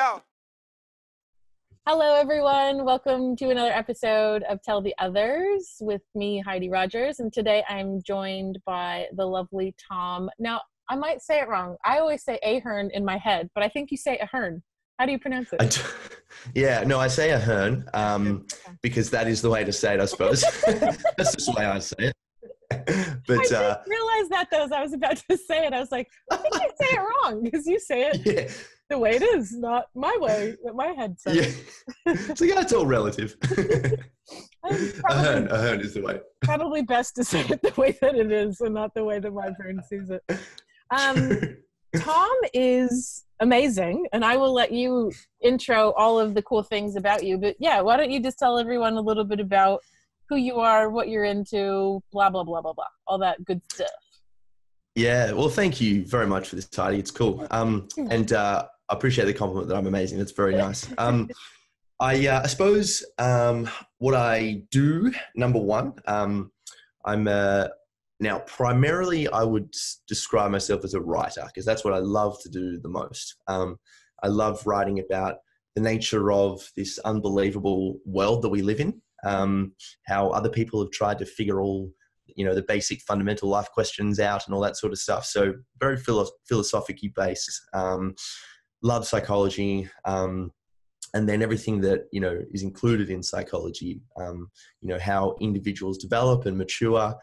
go. Hello, everyone. Welcome to another episode of Tell the Others with me, Heidi Rogers. And today I'm joined by the lovely Tom. Now, I might say it wrong. I always say Ahern in my head, but I think you say Ahern. How do you pronounce it? I say Ahern because that is the way to say it, I suppose. That's just the way I say it. But I didn't realize that though, as I was about to say it. I was like, I think I say it wrong because you say it the way it is, not my way that my head says it. So yeah, it's all relative. Ahern is the way. Probably best to say it the way that it is and not the way that my brain sees it. Tom is amazing, and I will let you intro all of the cool things about you. But yeah, why don't you just tell everyone a little bit about who you are, what you're into, blah, blah, blah, blah, blah, all that good stuff. Yeah, well, thank you very much for this, Heidi. It's cool. And I appreciate the compliment that I'm amazing. That's very nice. I suppose what I do, number one, now, primarily, I would describe myself as a writer because that's what I love to do the most. I love writing about the nature of this unbelievable world that we live in, how other people have tried to figure all, the basic fundamental life questions out and all that sort of stuff. So very philosophically based, love psychology, and then everything that, is included in psychology, how individuals develop and mature,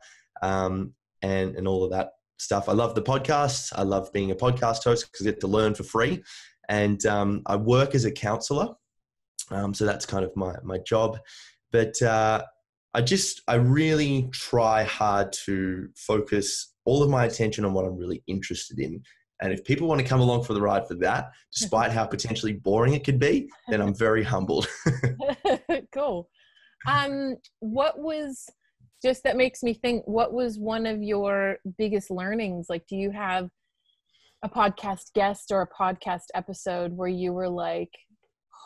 and all of that stuff. I love the podcasts. I love being a podcast host because I get to learn for free. And I work as a counselor. So that's kind of my job. But I really try hard to focus all of my attention on what I'm really interested in. And if people want to come along for the ride for that, despite how potentially boring it could be, then I'm very humbled. Cool. Just that makes me think, what was one of your biggest learnings? Like, do you have a podcast guest or a podcast episode where you were like,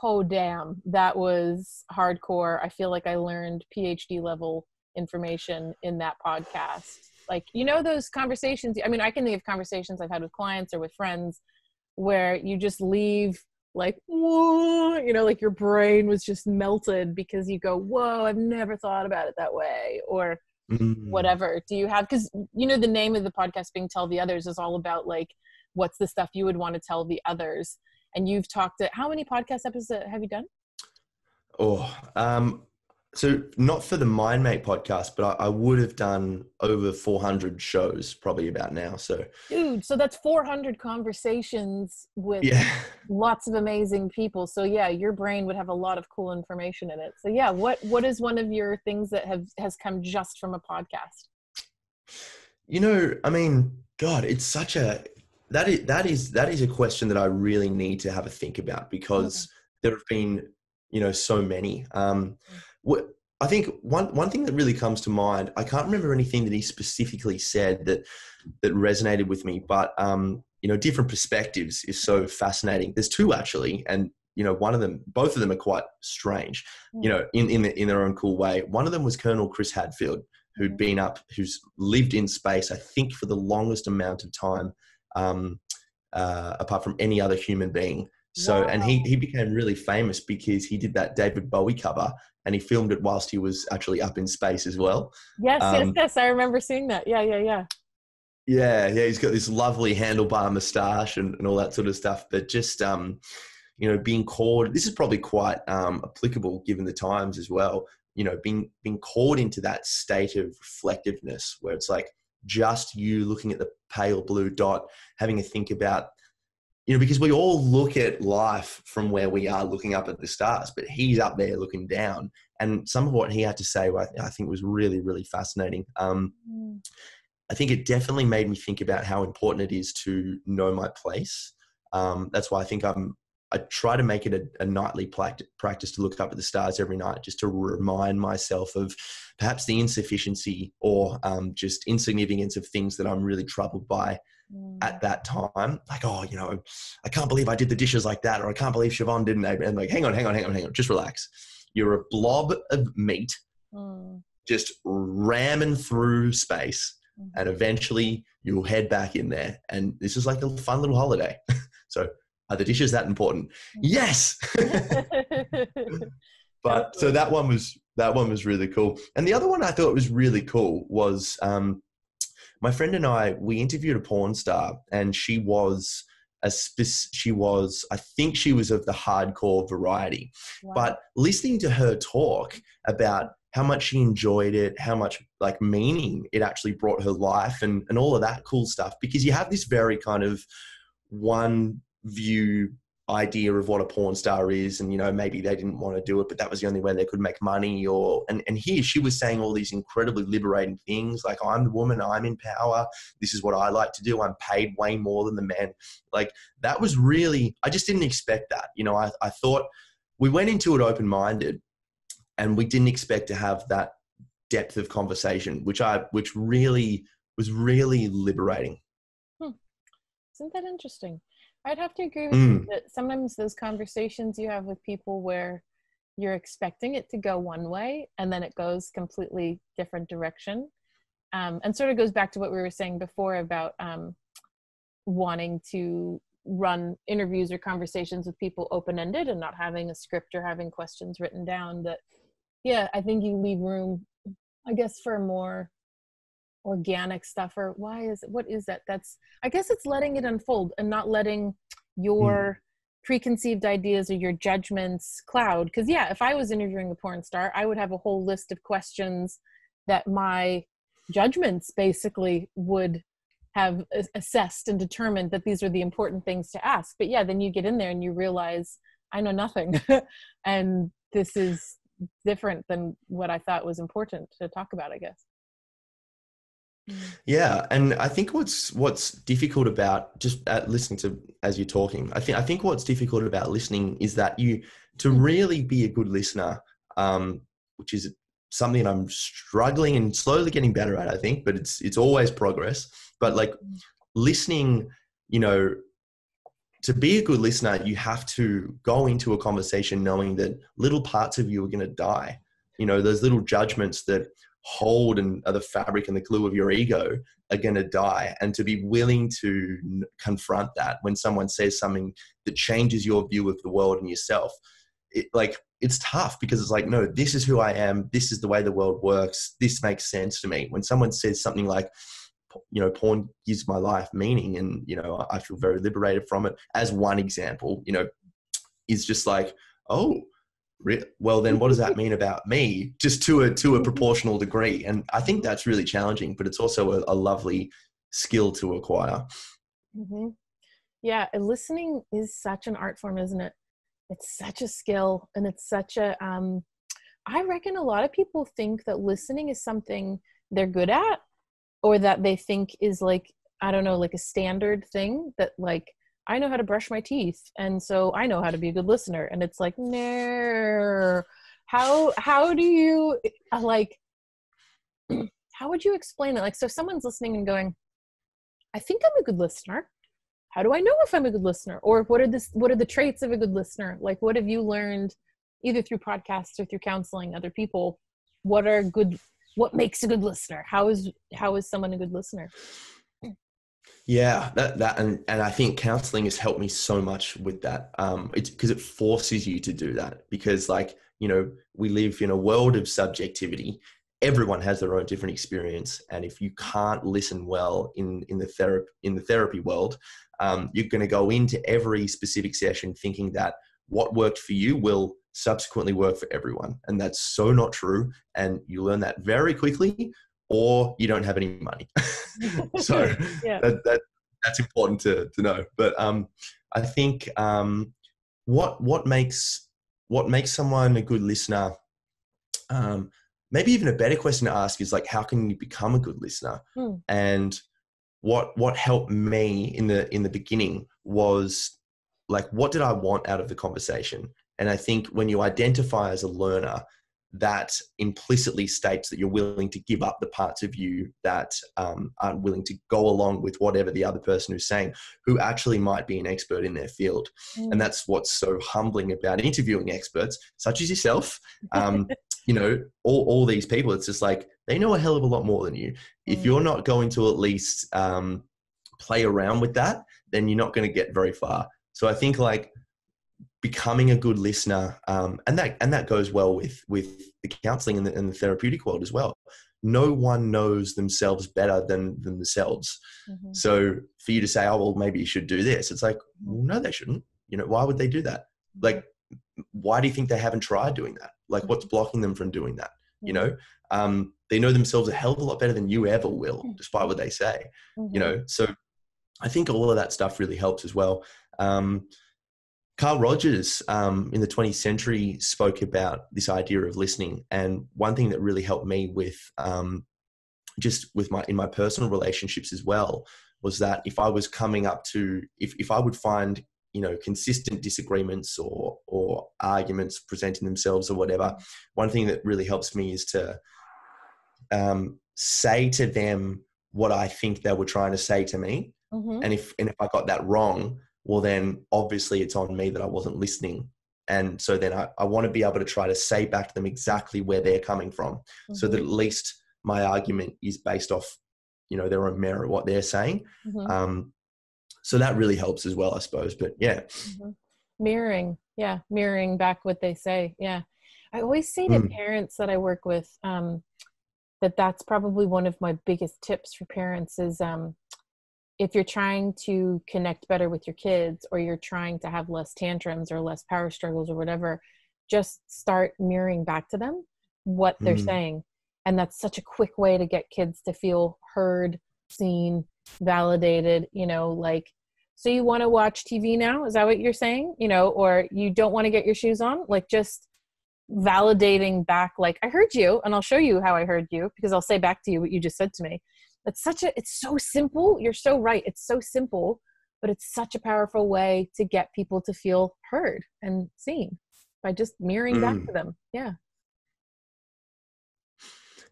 oh, damn, that was hardcore. I feel like I learned PhD level information in that podcast. Like, those conversations, I can think of conversations I've had with clients or with friends where you just leave like, whoa, like your brain was just melted because you go, whoa, I've never thought about it that way, or whatever. Do you have, because the name of the podcast being Tell the Others is all about like, what's the stuff you would want to tell the others? And you've talked how many podcast episodes have you done? So not for the Mind Mate podcast, but I would have done over 400 shows probably about now. So dude, so that's 400 conversations with lots of amazing people. So yeah, your brain would have a lot of cool information in it. So yeah, what is one of your things that has come just from a podcast? God, it's such a that is a question that I really need to have a think about because there have been so many. I think one thing that really comes to mind, I can't remember anything that he specifically said that resonated with me, but, different perspectives is so fascinating. There's two actually. And, both of them are quite strange, in their own cool way. One of them was Colonel Chris Hadfield, who's lived in space, I think for the longest amount of time, apart from any other human being. So, wow. And he became really famous because he did that David Bowie cover and he filmed it whilst he was actually up in space as well. Yes, yes. I remember seeing that. Yeah. Yeah. He's got this lovely handlebar moustache and all that sort of stuff. But just, being called, this is probably quite applicable given the times as well, being called into that state of reflectiveness where it's like just you looking at the pale blue dot, having a think about, because we all look at life from where we are looking up at the stars, but he's up there looking down. And some of what he had to say, I think was really, really fascinating. I think it definitely made me think about how important it is to know my place. That's why I think I try to make it a nightly practice to look up at the stars every night, just to remind myself of perhaps the insufficiency or just insignificance of things that I'm really troubled by at that time. Like, I can't believe I did the dishes like that, or I can't believe Siobhan didn't. And like, hang on, just relax. You're a blob of meat, just ramming through space. And eventually you'll head back in there. And this is like a fun little holiday. So Are the dishes that important? Yes. But so that one was really cool. And the other one I thought was really cool was my friend and I, we interviewed a porn star, and I think she was of the hardcore variety. Wow. But listening to her talk about how much she enjoyed it, how much like meaning it actually brought her life, and all of that cool stuff, because you have this very kind of one view idea of what a porn star is, and you know, maybe they didn't want to do it, but that was the only way they could make money, and here she was saying all these incredibly liberating things like, I'm the woman, I'm in power, this is what I like to do, I'm paid way more than the man. Like, that was really, I just didn't expect that. You know, I thought we went into it open-minded, and we didn't expect to have that depth of conversation, which really was really liberating. Isn't that interesting? I'd have to agree with you that sometimes those conversations you have with people where you're expecting it to go one way and then it goes completely different direction. And sort of goes back to what we were saying before about wanting to run interviews or conversations with people open-ended and not having a script or having questions written down. That, yeah, I think you leave room, I guess, for more organic stuff, or what is that? That's, I guess it's letting it unfold and not letting your preconceived ideas or your judgments cloud. Because yeah, if I was interviewing a porn star, I would have a whole list of questions that my judgments basically would have assessed and determined that these are the important things to ask. But yeah, then you get in there and you realize I know nothing and this is different than what I thought was important to talk about, I guess. Yeah, and I think what's difficult about just listening to as you're talking, I think what's difficult about listening is that to really be a good listener, which is something I'm struggling and slowly getting better at, I think, but it's always progress. But like listening, you know, to be a good listener, you have to go into a conversation knowing that little parts of you are going to die. You know, those little judgments that hold and are the fabric and the glue of your ego are going to die, and to be willing to confront that when someone says something that changes your view of the world and yourself, it's tough, because it's like, no, this is who I am, this is the way the world works, this makes sense to me. When someone says something like, you know, porn gives my life meaning and, you know, I feel very liberated from it, as one example, you know, is just like, oh, well, then what does that mean about me? Just to a proportional degree. And I think that's really challenging, but it's also a lovely skill to acquire. Mm-hmm. Yeah. Listening is such an art form, isn't it? It's such a skill, and it's such a, I reckon a lot of people think that listening is something they're good at, or that they think is like, I don't know, like a standard thing that like, I know how to brush my teeth, and so I know how to be a good listener. And it's like, no, how do you, like, how would you explain it? Like, so someone's listening and going, I think I'm a good listener. How do I know if I'm a good listener? Or what are the traits of a good listener? Like, what have you learned either through podcasts or through counseling other people? What makes a good listener? How is someone a good listener? Yeah, and I think counseling has helped me so much with that. It's because it forces you to do that, because, like, you know, we live in a world of subjectivity. Everyone has their own different experience, and if you can't listen well in the therapy world, you're going to go into every specific session thinking that what worked for you will subsequently work for everyone, and that's so not true. And you learn that very quickly, or you don't have any money. So yeah. that's important to know. But I think what makes someone a good listener, maybe even a better question to ask is like, how can you become a good listener? And what helped me in the beginning was like, what did I want out of the conversation? And I think when you identify as a learner, that implicitly states that you're willing to give up the parts of you that aren't willing to go along with whatever the other person who's saying, who actually might be an expert in their field. And that's what's so humbling about interviewing experts such as yourself. You know, all these people, it's just like, they know a hell of a lot more than you. If you're not going to at least play around with that, then you're not going to get very far. So I think like becoming a good listener, and that goes well with the counseling and the therapeutic world as well. No one knows themselves better than themselves. Mm-hmm. So for you to say, oh, well, maybe you should do this. It's like, well, no, they shouldn't. You know, why would they do that? Like, why do you think they haven't tried doing that? Like, what's blocking them from doing that? You know, they know themselves a hell of a lot better than you ever will, despite what they say, you know? So I think all of that stuff really helps as well. Carl Rogers, in the 20th century spoke about this idea of listening. And one thing that really helped me with, just with in my personal relationships as well, was that if I was coming up to, if I would find, you know, consistent disagreements or arguments presenting themselves or whatever, one thing that really helps me is to say to them what I think they were trying to say to me. Mm-hmm. And if I got that wrong, well, then obviously it's on me that I wasn't listening. And so then I want to be able to try to say back to them exactly where they're coming from, mm-hmm. so that at least my argument is based off, you know, their own merit, what they're saying. Mm-hmm. So that really helps as well, I suppose. But yeah. Mm-hmm. Mirroring. Yeah. Mirroring back what they say. Yeah. I always say to parents that I work with, that's probably one of my biggest tips for parents is, if you're trying to connect better with your kids, or you're trying to have less tantrums or less power struggles or whatever, just start mirroring back to them what they're saying. And that's such a quick way to get kids to feel heard, seen, validated, you know, like, so you want to watch TV now? Is that what you're saying? You know, or you don't want to get your shoes on? Like, just validating back, like, I heard you, and I'll show you how I heard you, because I'll say back to you what you just said to me. That's such a, it's so simple. You're so right. It's so simple, but it's such a powerful way to get people to feel heard and seen by just mirroring back to them. Yeah.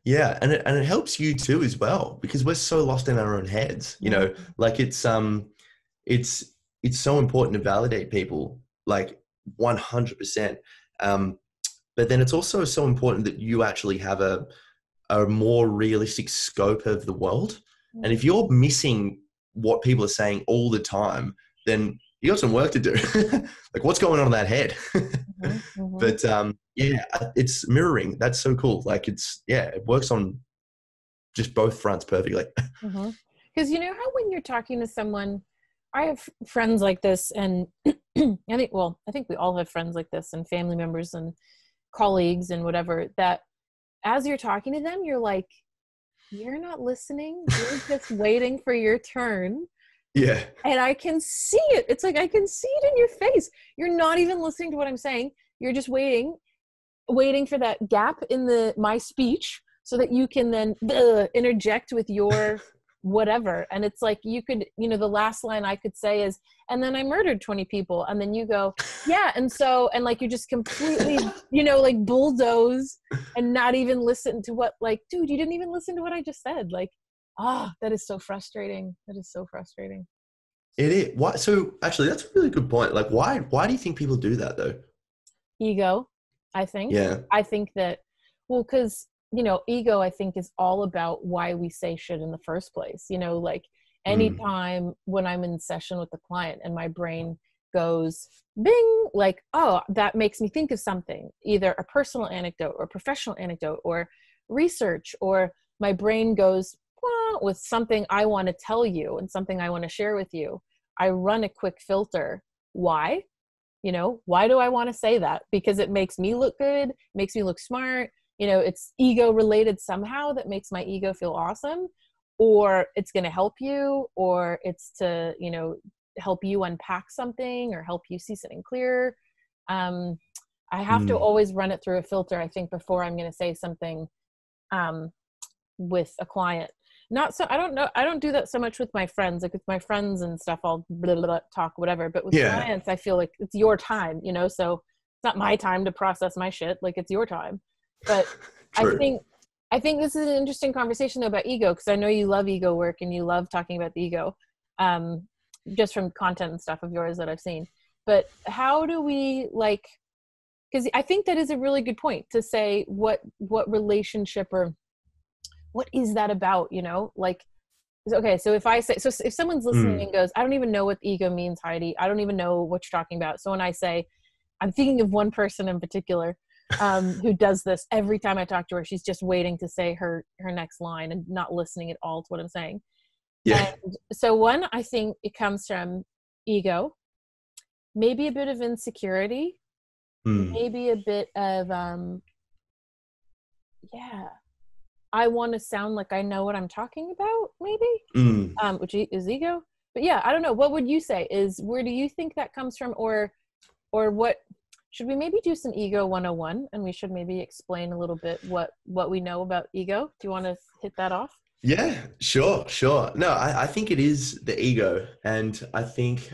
Yeah. And it helps you too, as well, because we're so lost in our own heads, you know, like it's so important to validate people, like 100%. But then it's also so important that you actually have a more realistic scope of the world. And if you're missing what people are saying all the time, then you got some work to do. Like, what's going on in that head? But yeah, it's mirroring. That's so cool. Like, it's, yeah, it works on just both fronts perfectly. Because you know how when you're talking to someone, I have friends like this, and I think we all have friends like this, and family members and colleagues and whatever, that as you're talking to them, you're like, you're not listening. You're just waiting for your turn. Yeah. And I can see it. It's like, I can see it in your face. You're not even listening to what I'm saying. You're just waiting for that gap in my speech so that you can then interject with your whatever. And it's like, you could, you know, the last line I could say is, and then I murdered 20 people. And then you go, yeah. And so, and like, you just completely, you know, like bulldoze and not even listen to what, like, dude, you didn't even listen to what I just said. Like, ah, that is so frustrating. That is so frustrating. It is. Why? So actually, that's a really good point. Like, why do you think people do that though? Ego, I think. Yeah. I think that, well, cause you know, ego, I think, is all about why we say shit in the first place. You know, like anytime when I'm in session with the client and my brain goes bing, like, oh, that makes me think of something, either a personal anecdote or professional anecdote or research, or my brain goes, with something I want to tell you and something I want to share with you, I run a quick filter. Why? You know, why do I want to say that? Because it makes me look good, makes me look smart. You know, it's ego related somehow that makes my ego feel awesome, or it's going to help you, or it's to, you know, help you unpack something or help you see something clearer. I have to always run it through a filter, I think, before I'm going to say something with a client. Not so, I don't know. I don't do that so much with my friends. Like with my friends and stuff, I'll blah, blah, blah, talk, whatever. But with clients, I feel like it's your time, you know, so it's not my time to process my shit. Like it's your time. But I think this is an interesting conversation though about ego. Cause I know you love ego work and you love talking about the ego, just from content and stuff of yours that I've seen, but how do we like, cause I think that is a really good point to say what relationship or what is that about, you know, like Okay, so if I say, so if someone's listening and goes, I don't even know what ego means, Heidi. I don't even know what you're talking about. So when I say, I'm thinking of one person in particular who does this every time I talk to her. She's just waiting to say her next line and not listening at all to what I'm saying. Yeah. And so one, I think it comes from ego, maybe a bit of insecurity, maybe a bit of, I want to sound like I know what I'm talking about, maybe, which is ego. But yeah, I don't know. What would you say is, where do you think that comes from? Or what, should we maybe do some ego 101, and we should maybe explain a little bit what we know about ego? Do you want to hit that off? Yeah, sure. No, I think it is the ego. And I think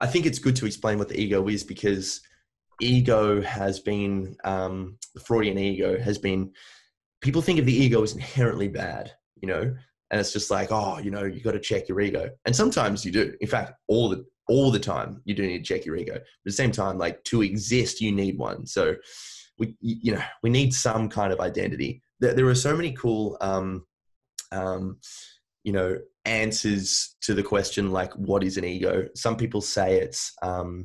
it's good to explain what the ego is, because ego has been, the Freudian ego has been, people think of the ego as inherently bad, you know, and it's just like, oh, you know, you got to check your ego. And sometimes you do. In fact, all the time you do need to check your ego, but at the same time, like, to exist, you need one. So we need some kind of identity. There are so many cool, answers to the question, like, what is an ego? Some people say it's, I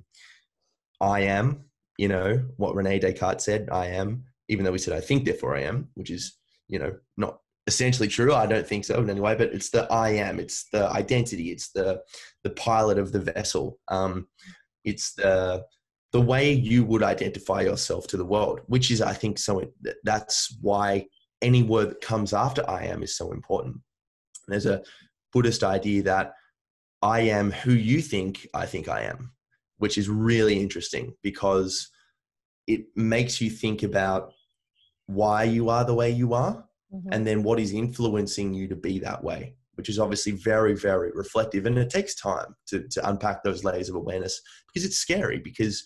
am, you know, what René Descartes said, I am, even though we said, I think, therefore I am, which is, you know, not essentially true. I don't think so in any way, but it's the I am, it's the identity, it's the pilot of the vessel. It's the way you would identify yourself to the world, which is, I think, so that's why any word that comes after I am is so important. There's a Buddhist idea that I am who you think I am, which is really interesting, because it makes you think about why you are the way you are, and then what is influencing you to be that way, which is obviously very, very reflective. And it takes time to unpack those layers of awareness, because it's scary, because,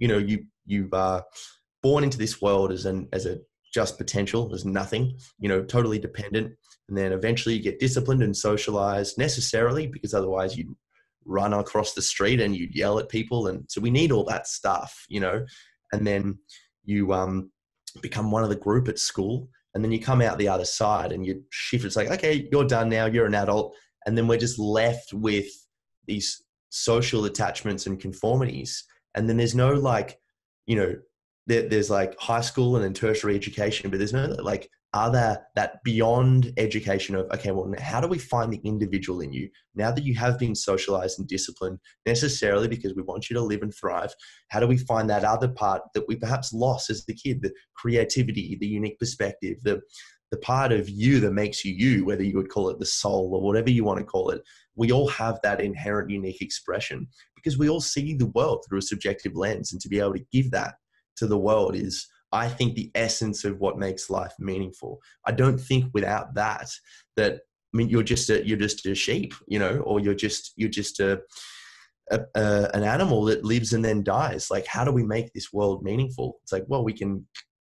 you know, you are born into this world as a just potential, as nothing, you know, totally dependent. And then eventually you get disciplined and socialized necessarily, because otherwise you'd run across the street and you'd yell at people. And so we need all that stuff, you know, and then you become one of the group at school, and then you come out the other side and you shift. It's like, okay, you're done now, you're an adult. And then we're just left with these social attachments and conformities. And then there's no, like, you know, there's like high school and then tertiary education, but there's no like other, that beyond education of, okay, well, how do we find the individual in you now that you have been socialized and disciplined necessarily, because we want you to live and thrive? How do we find that other part that we perhaps lost as the kid, the creativity, the unique perspective, the part of you that makes you you, whether you would call it the soul or whatever you want to call it? We all have that inherent unique expression, because we all see the world through a subjective lens, and to be able to give that to the world is, I think, the essence of what makes life meaningful. I don't think without that, I mean, you're just a sheep, you know, or you're just an animal that lives and then dies. Like, how do we make this world meaningful? It's like, well, we can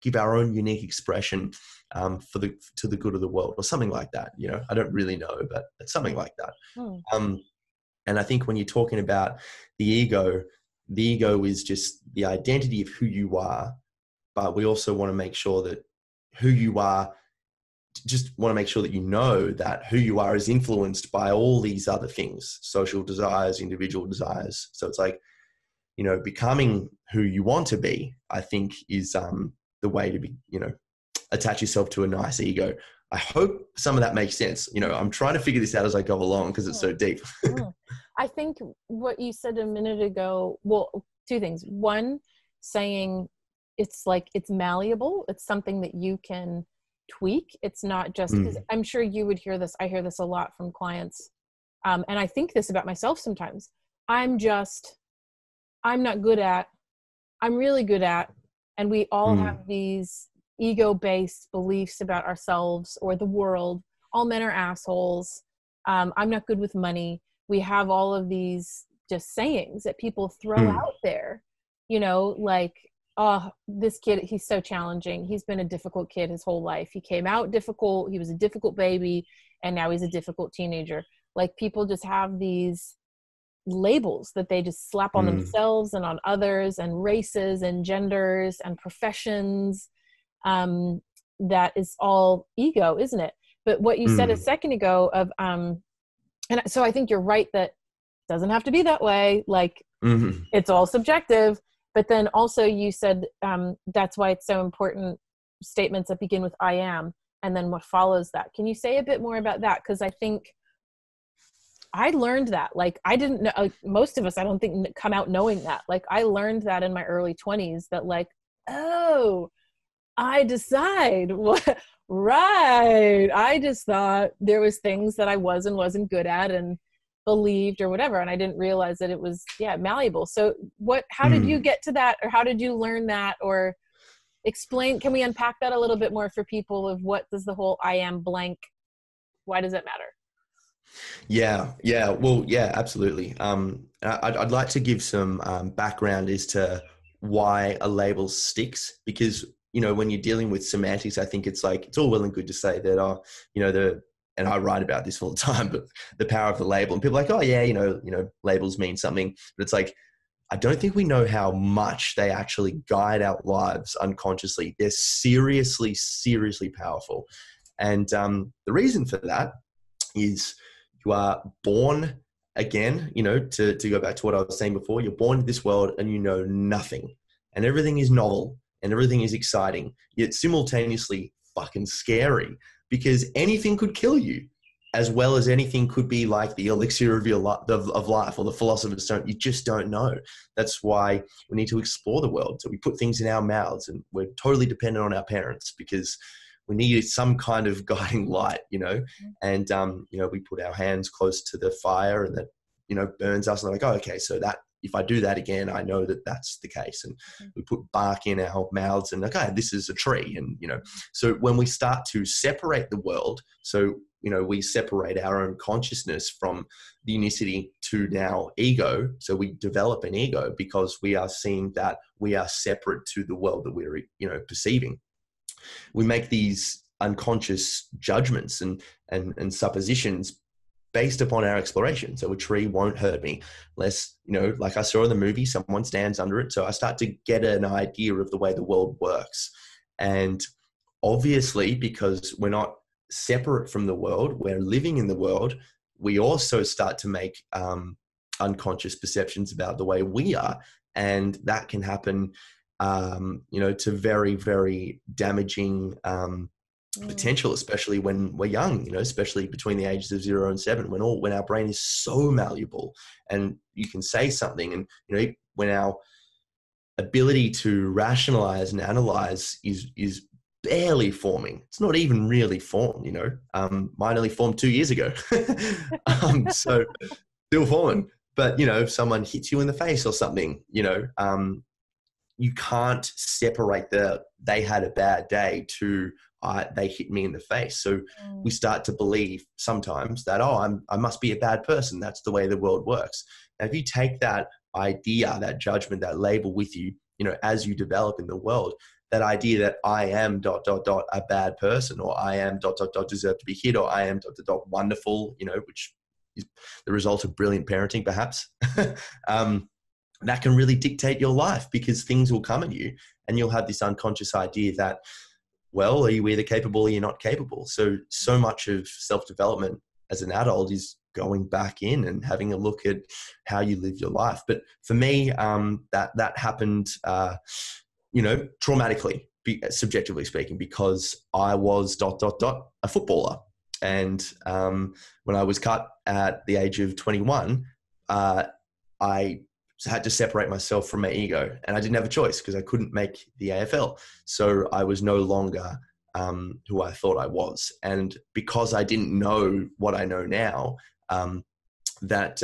give our own unique expression to the good of the world, or something like that. You know, I don't really know, but it's something like that. And I think when you're talking about the ego is just the identity of who you are. But we also want to make sure that you know that who you are is influenced by all these other things, social desires, individual desires. So it's like, you know, becoming who you want to be, I think, is the way to be, you know, attach yourself to a nice ego. I hope some of that makes sense. You know, I'm trying to figure this out as I go along, because it's so deep. I think what you said a minute ago, well, two things. One, saying it's like, it's malleable. It's something that you can tweak. It's not just, 'cause I'm sure you would hear this. I hear this a lot from clients. And I think this about myself sometimes. I'm really good at, and we all have these ego-based beliefs about ourselves or the world. All men are assholes. I'm not good with money. We have all of these just sayings that people throw out there, you know, like, oh, this kid, he's so challenging. He's been a difficult kid his whole life. He came out difficult. He was a difficult baby. And now he's a difficult teenager. Like, people just have these labels that they just slap on themselves and on others, and races and genders and professions. That is all ego, isn't it? But what you said a second ago of, and so I think you're right that it doesn't have to be that way. Like it's all subjective. But then also you said, that's why it's so important, statements that begin with I am, and then what follows that. Can you say a bit more about that? Because I think I learned that. Like, I didn't know, like, most of us, I don't think, come out knowing that. Like, I learned that in my early 20s, that like, oh, I decide what, right. I just thought there was things that I was and wasn't good at and believed or whatever. And I didn't realize that it was, yeah, malleable. So what, how did you get to that? Or how did you learn that? Or explain, can we unpack that a little bit more for people of what does the whole I am blank, why does it matter? Yeah. Well, yeah, absolutely. I'd like to give some background as to why a label sticks, because, you know, when you're dealing with semantics, I think it's like, it's all well and good to say that, you know, and I write about this all the time, but the power of the label, and people are like, oh yeah, you know, labels mean something, but it's like, I don't think we know how much they actually guide our lives unconsciously. They're seriously, seriously powerful. And the reason for that is you are born again, you know, to go back to what I was saying before, you're born to this world and you know nothing, and everything is novel and everything is exciting, yet simultaneously fucking scary, because anything could kill you, as well as anything could be like the elixir of your life, or the philosopher's stone. You just don't know. That's why we need to explore the world. So we put things in our mouths, and we're totally dependent on our parents because we needed some kind of guiding light, you know? And, you know, we put our hands close to the fire and that, you know, burns us. And they're like, oh, okay, so that, if I do that again, I know that that's the case. And we put bark in our mouths and, okay, this is a tree. And, you know, so when we start to separate the world, so, you know, we separate our own consciousness from the unicity to now ego. So we develop an ego because we are seeing that we are separate to the world that we're, you know, perceiving. We make these unconscious judgments and suppositions based upon our exploration. So a tree won't hurt me unless, you know, like I saw in the movie, someone stands under it. So I start to get an idea of the way the world works. And obviously, because we're not separate from the world, we're living in the world, we also start to make unconscious perceptions about the way we are. And that can happen, you know, to very, very damaging potential, especially when we're young, you know, especially between the ages of 0 and 7, when our brain is so malleable, and you can say something, and, you know, when our ability to rationalize and analyze is barely forming. It's not even really formed, you know. Mine only formed 2 years ago. So still forming. But, you know, if someone hits you in the face or something, you know, you can't separate they had a bad day to they hit me in the face. So we start to believe sometimes that, oh, I must be a bad person. That's the way the world works. Now, if you take that idea, that judgment, that label with you, you know, as you develop in the world, that idea that I am ... a bad person, or I am ... deserve to be hit, or I am ... wonderful, you know, which is the result of brilliant parenting, perhaps. That can really dictate your life, because things will come at you and you'll have this unconscious idea that, well, are you either capable or you're not capable? So much of self-development as an adult is going back in and having a look at how you live your life. But for me, that happened, you know, traumatically, subjectively speaking, because I was ... a footballer. And when I was cut at the age of 21, I had to separate myself from my ego, and I didn't have a choice because I couldn't make the AFL. So I was no longer who I thought I was. And because I didn't know what I know now, that,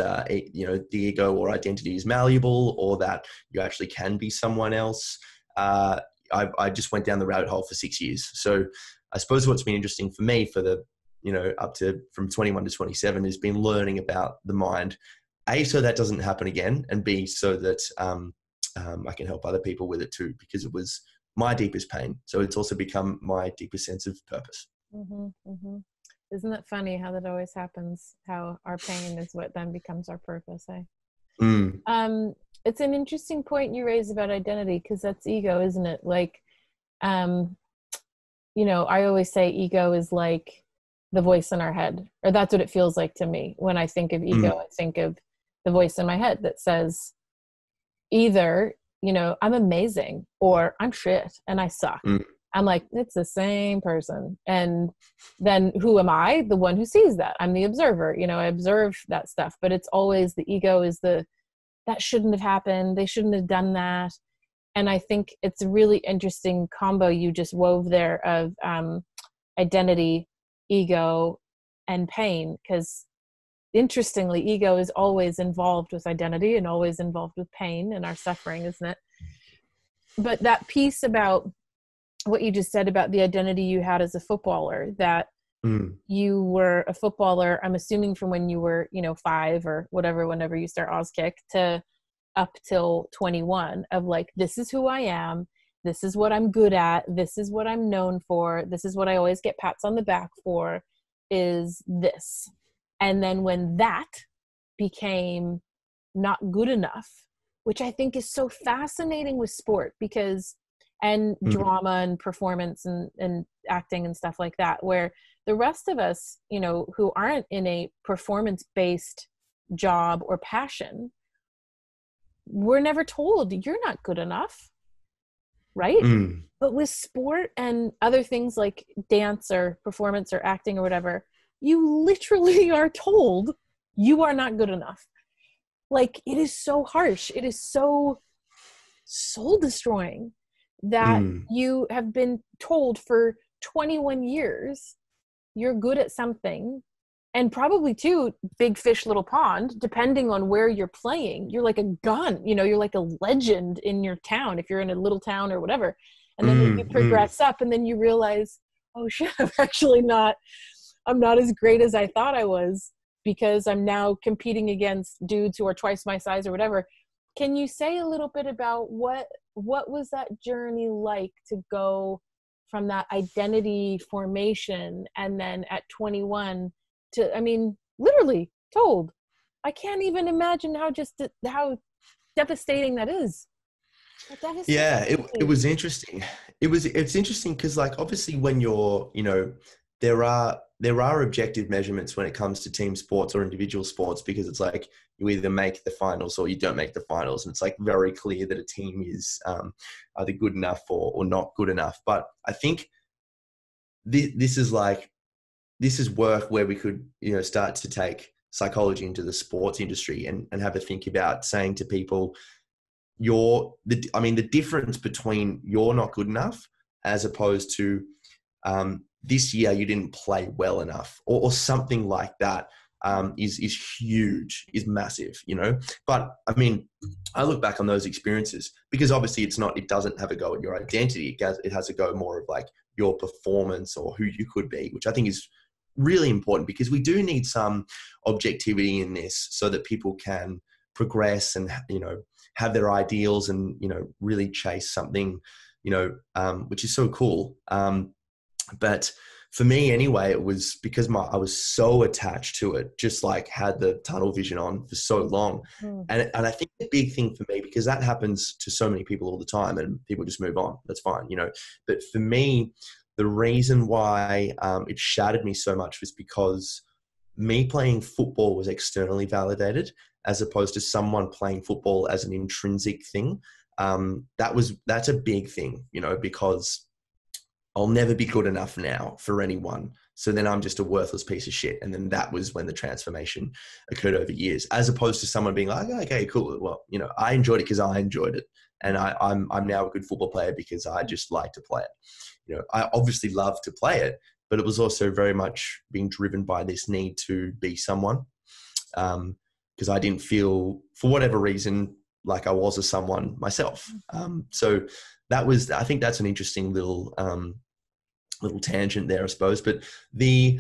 you know, the ego or identity is malleable, or that you actually can be someone else. I just went down the rabbit hole for 6 years. So I suppose what's been interesting for me for the, you know, up to from 21 to 27 has been learning about the mind, A, so that doesn't happen again, and B, so that I can help other people with it too, because it was my deepest pain. So it's also become my deepest sense of purpose. Isn't that funny how that always happens, how our pain is what then becomes our purpose, eh? It's an interesting point you raise about identity, because that's ego, isn't it? Like, you know, I always say ego is like the voice in our head, or that's what it feels like to me. When I think of ego, I think of the voice in my head that says either, you know, I'm amazing or I'm shit and I suck. I'm like, it's the same person. And then who am I? The one who sees that. I'm the observer, you know, I observe that stuff, but it's always the ego is the, that shouldn't have happened. They shouldn't have done that. And I think it's a really interesting combo you just wove there of identity, ego, and pain. Because interestingly, ego is always involved with identity and always involved with pain and our suffering, isn't it? But that piece about what you just said about the identity you had as a footballer, that you were a footballer, I'm assuming from when you were, you know, 5 or whatever, whenever you start Auskick, to up till 21, of like, this is who I am. This is what I'm good at. This is what I'm known for. This is what I always get pats on the back for, is this. And then when that became not good enough, which I think is so fascinating with sport, because, and drama and performance and acting and stuff like that, where the rest of us, you know, who aren't in a performance-based job or passion, we're never told you're not good enough, right? But with sport and other things like dance or performance or acting or whatever, you literally are told you are not good enough. Like, it is so harsh. It is so soul-destroying that you have been told for 21 years you're good at something, and probably too big fish, little pond, depending on where you're playing. You're like a gun, you know, you're like a legend in your town, if you're in a little town or whatever. And then you progress up, and then you realize, oh shit, I'm not as great as I thought I was, because I'm now competing against dudes who are twice my size or whatever. Can you say a little bit about what was that journey like to go from that identity formation, and then at 21 to, I mean, literally told, I can't even imagine how devastating that is. Yeah, it was interesting. It's interesting because, like, obviously when you're, you know, there are objective measurements when it comes to team sports or individual sports, because it's like you either make the finals or you don't make the finals. And it's like very clear that a team is either good enough or not good enough. But I think this is work where we could, you know, start to take psychology into the sports industry and have a think about saying to people, the difference between you're not good enough as opposed to, this year you didn't play well enough or something like that is huge, is massive, you know? But I mean, I look back on those experiences because obviously it doesn't have a go at your identity. It has a go more of like your performance or who you could be, which I think is really important, because we do need some objectivity in this so that people can progress and, you know, have their ideals and, you know, really chase something, you know, which is so cool. But for me anyway, it was because I was so attached to it, just like had the tunnel vision on for so long. And I think the big thing for me, because that happens to so many people all the time and people just move on, that's fine, you know. But for me, the reason why it shattered me so much was because me playing football was externally validated as opposed to someone playing football as an intrinsic thing. That's a big thing, you know, because I'll never be good enough now for anyone. So then I'm just a worthless piece of shit. And then that was when the transformation occurred over years, as opposed to someone being like, okay, cool. Well, you know, I enjoyed it because I enjoyed it. And I'm now a good football player because I just like to play it. You know, I obviously love to play it, but it was also very much being driven by this need to be someone. Because I didn't feel, for whatever reason, like I was a someone myself. So that was, I think that's an interesting little tangent there, I suppose. But the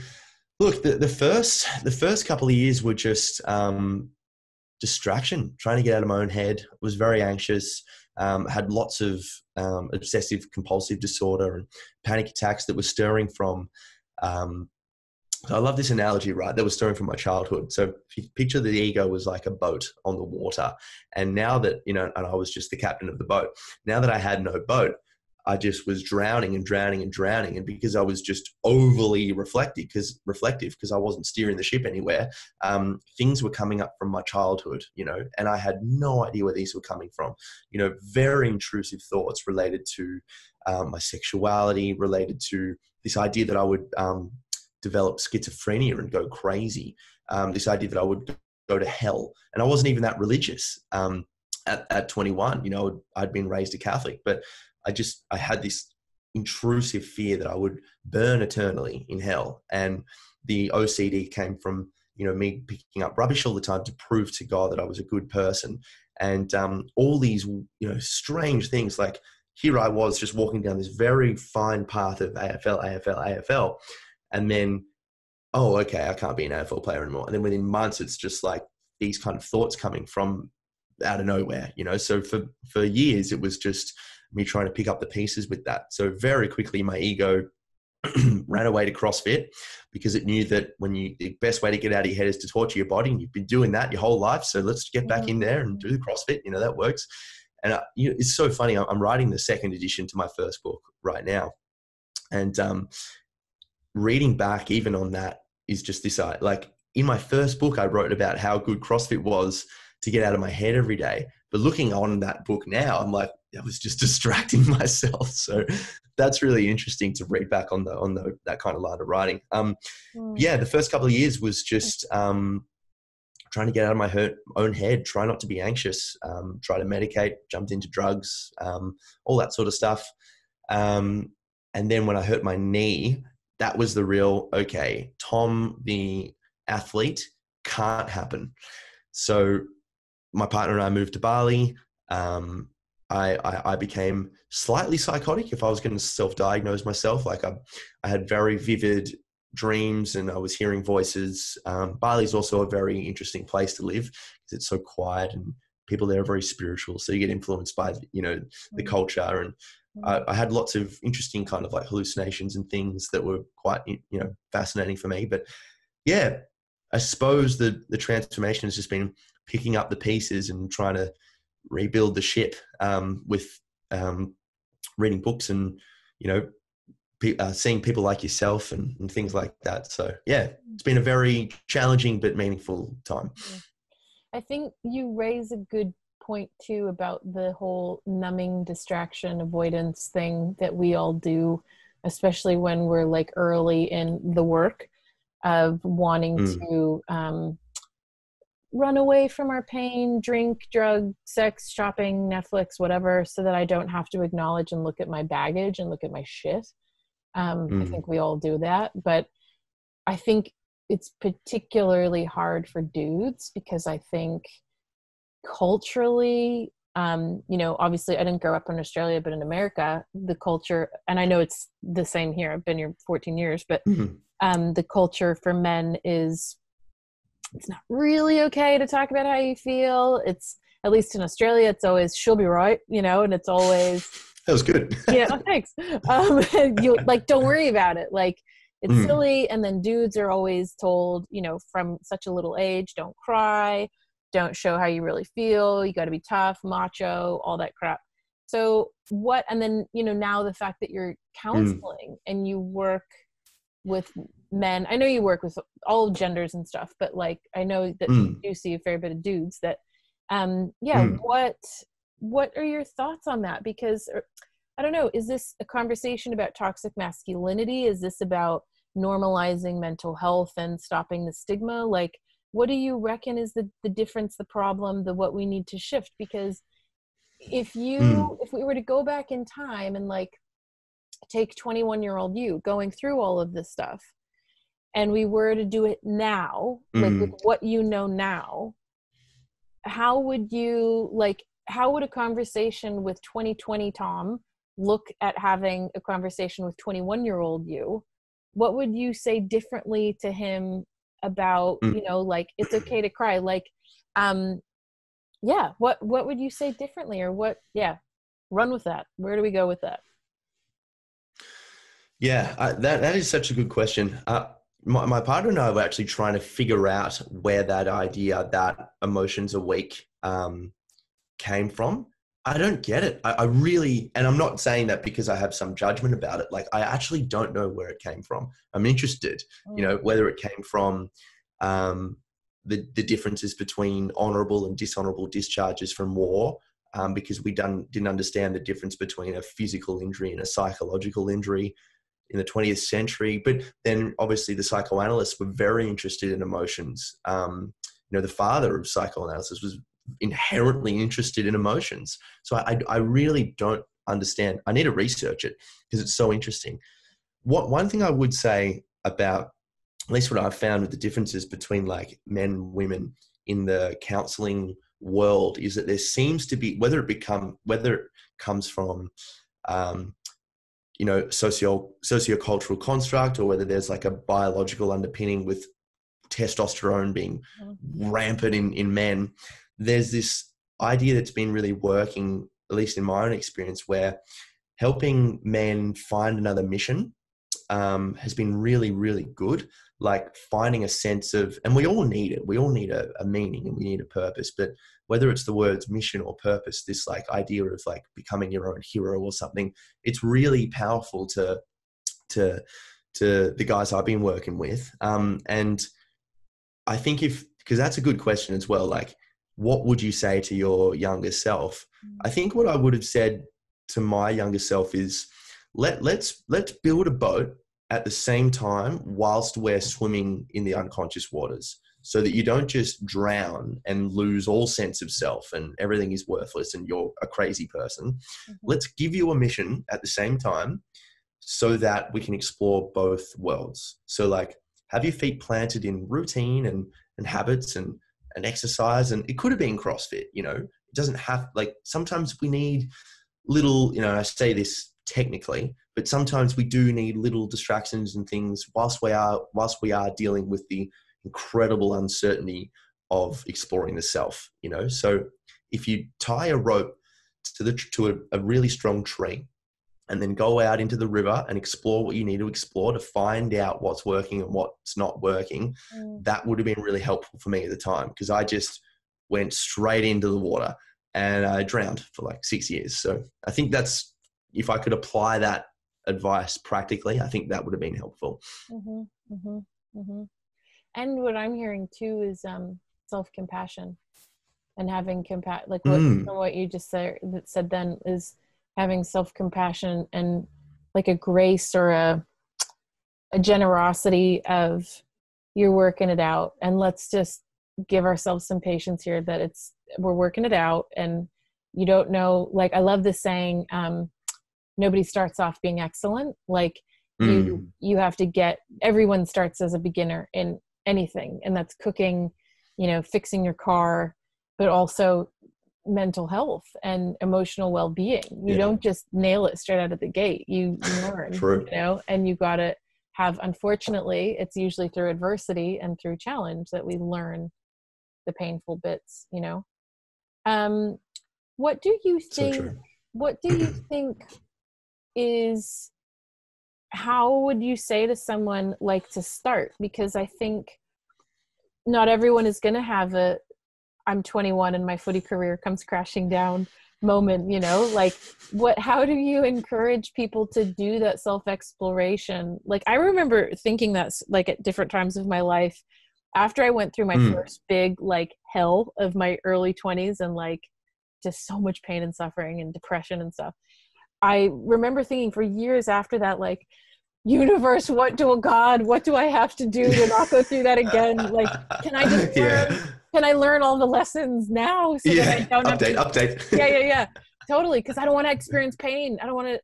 first couple of years were just distraction, trying to get out of my own head. I was very anxious, had lots of obsessive compulsive disorder and panic attacks that were stirring from I love this analogy, right? That was stirring from my childhood. So if you picture the ego was like a boat on the water. And now that, you know, and I was just the captain of the boat. Now that I had no boat, I just was drowning. And because I was just overly reflective because I wasn't steering the ship anywhere, things were coming up from my childhood, and I had no idea where these were coming from, very intrusive thoughts related to my sexuality, related to this idea that I would develop schizophrenia and go crazy, this idea that I would go to hell. And I wasn't even that religious at 21, I'd been raised a Catholic, but I had this intrusive fear that I would burn eternally in hell. And the OCD came from, me picking up rubbish all the time to prove to God that I was a good person. And all these, strange things, like here I was just walking down this very fine path of AFL. And then, oh, okay, I can't be an AFL player anymore. And then within months, it's just like these kind of thoughts coming from out of nowhere, So for years, it was just me trying to pick up the pieces with that. So very quickly, my ego ran away to CrossFit, because it knew that the best way to get out of your head is to torture your body. And you've been doing that your whole life. So let's get back in there and do the CrossFit. That works. And it's so funny. I'm writing the second edition to my first book right now. And reading back even on that is just this, like in my first book, I wrote about how good CrossFit was to get out of my head every day. But looking on that book now, I'm like, I was just distracting myself. So that's really interesting to read back on that kind of line of writing. Yeah, the first couple of years was just trying to get out of my own head, try not to be anxious, try to medicate, jumped into drugs, all that sort of stuff. And then when I hurt my knee, that was the real, okay, Tom, the athlete, can't happen. So my partner and I moved to Bali. I became slightly psychotic, if I was going to self-diagnose myself. Like I had very vivid dreams and I was hearing voices. Bali's also a very interesting place to live because it's so quiet and people there are very spiritual. So you get influenced by, the culture. And I had lots of interesting kind of like hallucinations and things that were quite, fascinating for me. But yeah, I suppose the transformation has just been picking up the pieces and trying to rebuild the ship with reading books and seeing people like yourself and things like that. So yeah, it's been a very challenging but meaningful time. I think you raise a good point too about the whole numbing, distraction, avoidance thing that we all do, especially when we're like early in the work of wanting to run away from our pain, drink, drug, sex, shopping, Netflix, whatever, so that I don't have to acknowledge and look at my baggage and look at my shit. I think we all do that, but I think it's particularly hard for dudes because I think culturally, obviously I didn't grow up in Australia, but in America, the culture, and I know it's the same here, I've been here 14 years, but the culture for men is, it's not really okay to talk about how you feel. It's, at least in Australia, it's always, she'll be right, and it's always. That was good. Yeah, oh, thanks. Don't worry about it. Like, it's silly. And then dudes are always told, from such a little age, don't cry, don't show how you really feel. You got to be tough, macho, all that crap. So what, and then, now the fact that you're counseling and you work with men, I know you work with all genders and stuff, but like I know that you do see a fair bit of dudes that what are your thoughts on that? Because I don't know, is this a conversation about toxic masculinity? Is this about normalizing mental health and stopping the stigma? Like, what do you reckon is the difference, the problem, the what we need to shift? Because if we were to go back in time and like take 21-year-old you going through all of this stuff, and we were to do it now, like with what you know now, how would a conversation with 2020 Tom look at having a conversation with 21-year-old you? What would you say differently to him about, like, it's okay to cry? Like, what would you say differently, or what, run with that. Where do we go with that? Yeah, that is such a good question. My partner and I were actually trying to figure out where that idea that emotions are weak came from. I don't get it. I really, and I'm not saying that because I have some judgment about it. Like, I actually don't know where it came from. I'm interested, you know, whether it came from the differences between honorable and dishonorable discharges from war, because we didn't understand the difference between a physical injury and a psychological injury in the 20th century. But then obviously the psychoanalysts were very interested in emotions. You know, the father of psychoanalysis was inherently interested in emotions. So I really don't understand. I need to research it because it's so interesting. What one thing I would say about, at least what I've found with the differences between like men and women in the counseling world, is that there seems to be, whether it comes from, you know, sociocultural construct, or whether there's like a biological underpinning with testosterone being rampant in men, there's this idea that's been really working, at least in my own experience, where helping men find another mission has been really, really good. Like finding a sense of, and we all need it. We all need a meaning, and we need a purpose, but whether it's the words mission or purpose, this like idea of like becoming your own hero or something, it's really powerful to the guys I've been working with. And I think because that's a good question as well. Like, what would you say to your younger self? I think what I would have said to my younger self is let's build a boat at the same time whilst we're swimming in the unconscious waters, so that you don't just drown and lose all sense of self and everything is worthless and you're a crazy person. Let's give you a mission at the same time so that we can explore both worlds. So like, have your feet planted in routine and habits and exercise, and it could have been CrossFit, you know. It doesn't have, like, sometimes we need little, you know, I say this technically, but sometimes we do need little distractions and things whilst we are dealing with the incredible uncertainty of exploring the self, you know. So if you tie a rope to a really strong tree and then go out into the river and explore what you need to explore to find out what's working and what's not working, that would have been really helpful for me at the time, because I just went straight into the water and I drowned for like 6 years. So I think that's, if I could apply that advice practically, I think that would have been helpful. And what I'm hearing too is self-compassion and having compassion, like what you just said then is, having self-compassion and like a grace or a generosity of, you're working it out, and let's just give ourselves some patience here that we're working it out, and you don't know, like, I love this saying, nobody starts off being excellent. Like you have to everyone starts as a beginner in anything, and that's cooking, you know, fixing your car, but also mental health and emotional well-being. You don't just nail it straight out of the gate. You learn, you know, and you got to have, unfortunately, it's usually through adversity and through challenge that we learn the painful bits, you know. What do you think is, how would you say to someone like to start? Because I think not everyone is going to have a, I'm 21 and my footy career comes crashing down moment, you know, like how do you encourage people to do that self-exploration? Like, I remember thinking that, like, at different times of my life, after I went through my first big, like, hell of my early 20s and like just so much pain and suffering and depression and stuff, I remember thinking for years after that, like, universe, what do I have to do to not go through that again? Like, can I just can I learn all the lessons now? So that I don't update. Yeah. Totally. Cause I don't want to experience pain. You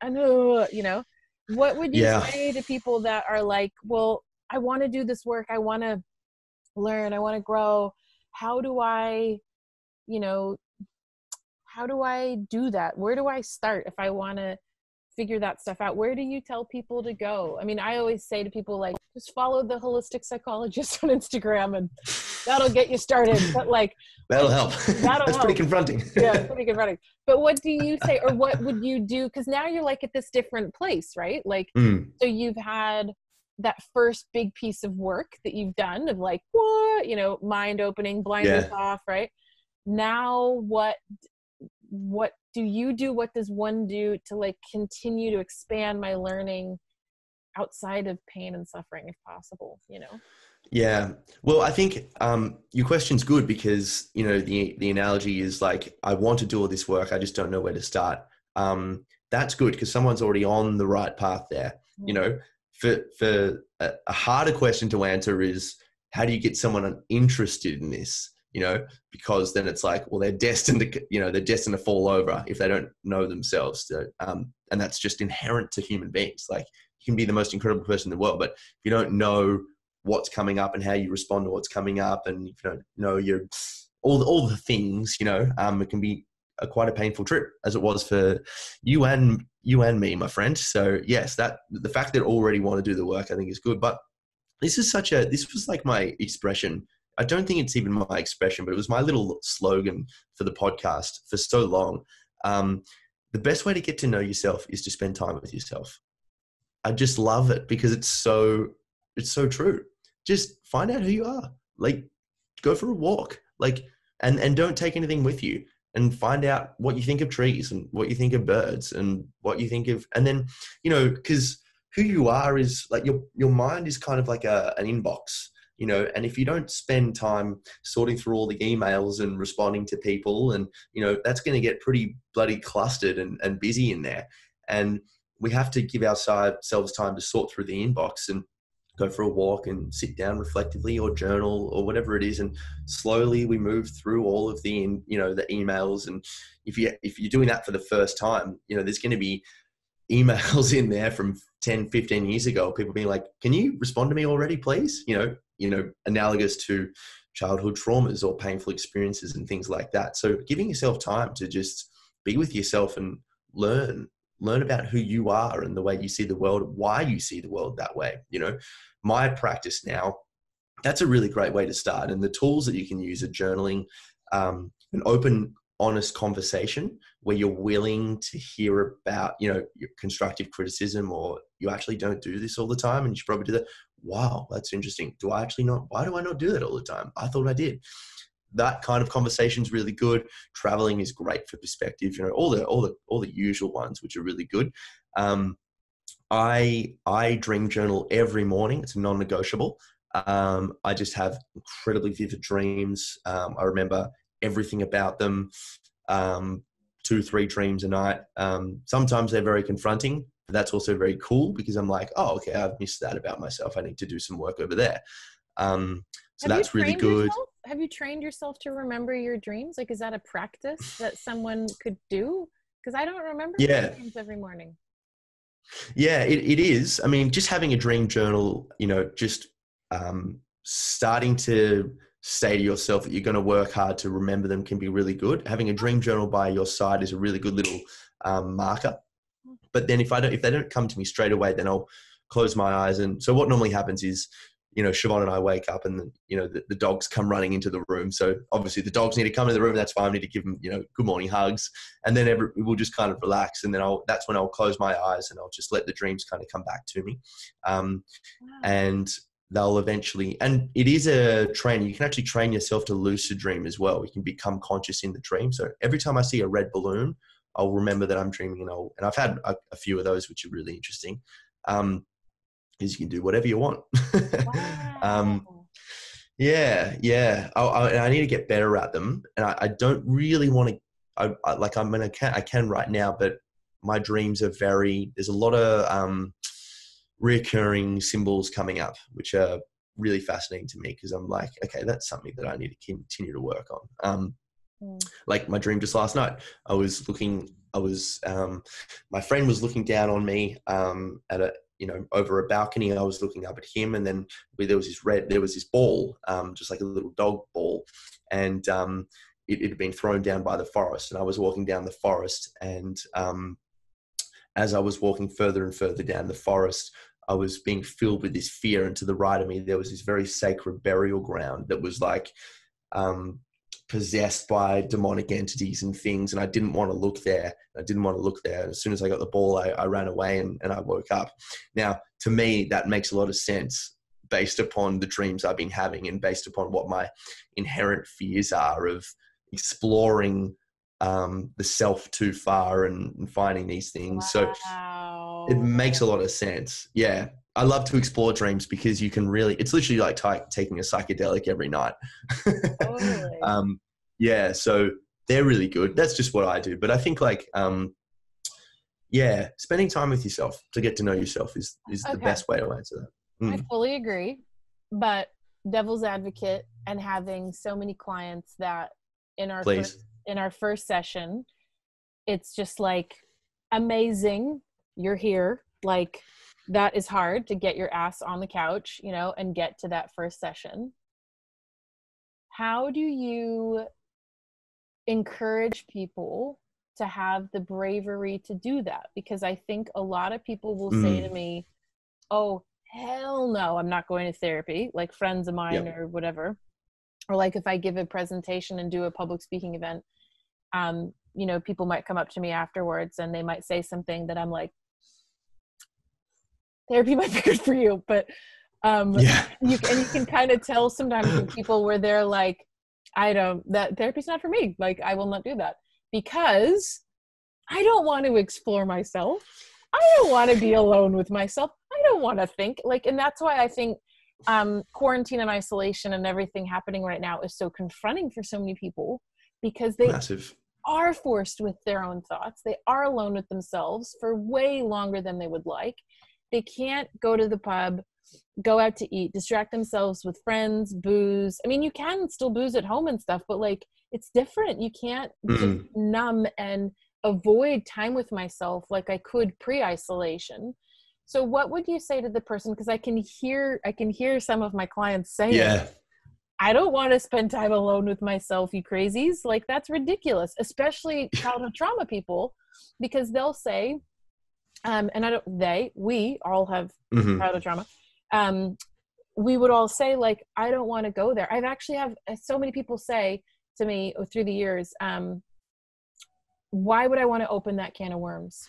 know, what would you say to people that are like, well, I want to do this work. I want to learn. I want to grow. How do I do that? Where do I start if I want to figure that stuff out? Where do you tell people to go? I mean, I always say to people, like, just follow the holistic psychologist on Instagram and that'll get you started, but like that'll help. Pretty confronting. Yeah, it's pretty confronting. But what do you say, or what would you do? Because now you're like at this different place, right? Like, so you've had that first big piece of work that you've done of like, what, you know, mind opening, blinders off, right? Now, what do you do? What does one do to like continue to expand my learning outside of pain and suffering if possible, you know? Yeah. Well, I think your question's good because, you know, the analogy is like, I want to do all this work. I just don't know where to start. That's good because someone's already on the right path there. Mm-hmm. You know, for a harder question to answer is, how do you get someone interested in this? You know, because then it's like, well, they're destined to, you know, they're destined to fall over if they don't know themselves. So, and that's just inherent to human beings. Like, you can be the most incredible person in the world, but if you don't know what's coming up and how you respond to what's coming up, and if you don't know your all the things, you know, it can be quite a painful trip, as it was for you and me, my friend. So yes, that the fact that I already want to do the work, I think is good. But this was like my expression. I don't think it's even my expression, but it was my little slogan for the podcast for so long. The best way to get to know yourself is to spend time with yourself. I just love it because it's so true. Just find out who you are. Like, go for a walk. Like, and don't take anything with you. And find out what you think of trees and what you think of birds and what you think of, and then, you know, because who you are is like your mind is kind of like an inbox, you know. And if you don't spend time sorting through all the emails and responding to people, and you know, that's going to get pretty bloody clustered and busy in there. And we have to give ourselves time to sort through the inbox and go for a walk and sit down reflectively, or journal, or whatever it is. And slowly we move through all of the, you know, the emails. And if you're doing that for the first time, you know, there's going to be emails in there from 10, 15 years ago, people being like, can you respond to me already, please? You know, analogous to childhood traumas or painful experiences and things like that. So giving yourself time to just be with yourself and learn about who you are and the way you see the world, why you see the world that way. You know, my practice now, that's a really great way to start. And the tools that you can use are journaling, an open, honest conversation where you're willing to hear about, you know, your constructive criticism, or you actually don't do this all the time and you should probably do that. Wow, that's interesting. Why do I not do that all the time? I thought I did. That kind of conversation is really good. Traveling is great for perspective. You know, all the usual ones, which are really good. I dream journal every morning. It's non-negotiable. I just have incredibly vivid dreams. I remember everything about them. 2-3 dreams a night. Sometimes they're very confronting. But that's also very cool because I'm like, oh, okay, I've missed that about myself. I need to do some work over there. So that's really good. Have you trained yourself to remember your dreams? Like, is that a practice that someone could do? Because I don't remember my dreams every morning. Yeah, it is. I mean, just having a dream journal, you know, just starting to say to yourself that you're going to work hard to remember them can be really good. Having a dream journal by your side is a really good little marker. But then if they don't come to me straight away, then I'll close my eyes. And so what normally happens is, you know, Siobhan and I wake up and, you know, the dogs come running into the room. So obviously the dogs need to come into the room. That's fine. I need to give them, you know, good morning hugs. And then we'll just kind of relax. And then that's when I'll close my eyes and I'll just let the dreams kind of come back to me. Wow. And they'll eventually, and it is a train. You can actually train yourself to lucid dream as well. You can become conscious in the dream. So every time I see a red balloon, I'll remember that I'm dreaming, and I've had a few of those, which are really interesting. Is you can do whatever you want. Wow. I need to get better at them, and I don't really want to. I can right now, but my dreams are there's a lot of reoccurring symbols coming up, which are really fascinating to me because I'm like, okay, that's something that I need to continue to work on. Like my dream just last night, my friend was looking down on me over a balcony. I was looking up at him, and then there was this ball, just like a little dog ball, and it had been thrown down by the forest. And I was walking down the forest, and as I was walking further and further down the forest, I was being filled with this fear. And to the right of me, there was this very sacred burial ground that was like possessed by demonic entities and things. And I didn't want to look there. As soon as I got the ball, I ran away and I woke up. Now, to me, that makes a lot of sense based upon the dreams I've been having and based upon what my inherent fears are of exploring the self too far and finding these things. Wow. So it makes a lot of sense. Yeah. I love to explore dreams because you can really, it's literally like taking a psychedelic every night. Totally. Yeah. So they're really good. That's just what I do. But I think like, yeah, spending time with yourself to get to know yourself is the best way to answer that. Mm. I fully agree, but devil's advocate, and having so many clients that in our first session, it's just like, amazing, you're here. Like, that is hard to get your ass on the couch, you know, and get to that first session. How do you encourage people to have the bravery to do that? Because I think a lot of people will say to me, oh, hell no, I'm not going to therapy, like friends of mine or whatever. Or like if I give a presentation and do a public speaking event, you know, people might come up to me afterwards and they might say something that I'm like, therapy might be good for you, but you can kind of tell sometimes when people where they're like, that therapy's not for me. Like, I will not do that because I don't want to explore myself. I don't want to be alone with myself. I don't want to think like, and that's why I think quarantine and isolation and everything happening right now is so confronting for so many people, because they are forced with their own thoughts. They are alone with themselves for way longer than they would like. They can't go to the pub, go out to eat, distract themselves with friends, booze. I mean, you can still booze at home and stuff, but like, it's different. You can't just numb and avoid time with myself like I could pre-isolation. So what would you say to the person? Because I can hear some of my clients saying, I don't want to spend time alone with myself, you crazies. Like, that's ridiculous, especially childhood trauma people, because they'll say, we all have childhood trauma. We would all say like, I don't want to go there. I've actually have so many people say to me through the years, why would I want to open that can of worms?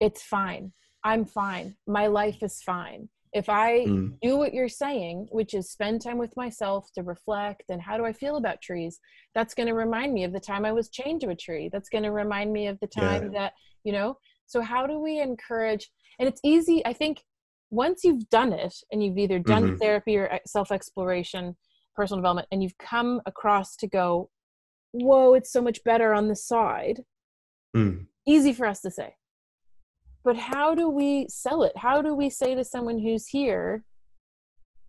It's fine. I'm fine. My life is fine. If I do what you're saying, which is spend time with myself to reflect and how do I feel about trees, that's going to remind me of the time I was chained to a tree. That's going to remind me of the time that, you know. So how do we encourage, and it's easy, I think once you've done it and you've either done therapy or self-exploration, personal development, and you've come across to go, whoa, it's so much better on the side. Easy for us to say, but how do we sell it? How do we say to someone who's here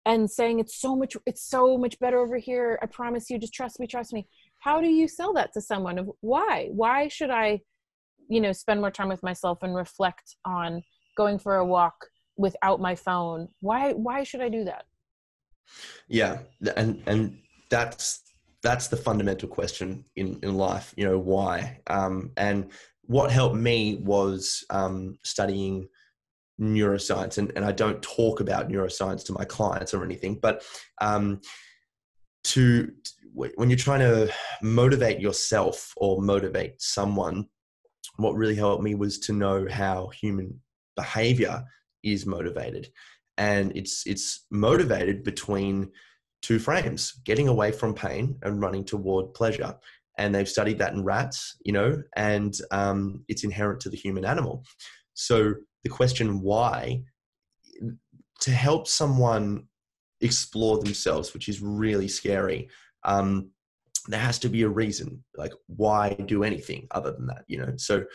and saying it's so much better over here. I promise you, just trust me. How do you sell that to someone of why should I, you know, spend more time with myself and reflect on going for a walk without my phone? Why should I do that? Yeah. And that's the fundamental question in life, you know, why? And what helped me was studying neuroscience, and I don't talk about neuroscience to my clients or anything, but when you're trying to motivate yourself or motivate someone, what really helped me was to know how human behavior is motivated, and it's motivated between two frames, getting away from pain and running toward pleasure. And they've studied that in rats, you know, and it's inherent to the human animal. So the question, why, to help someone explore themselves, which is really scary. There has to be a reason, like why do anything other than that, you know? So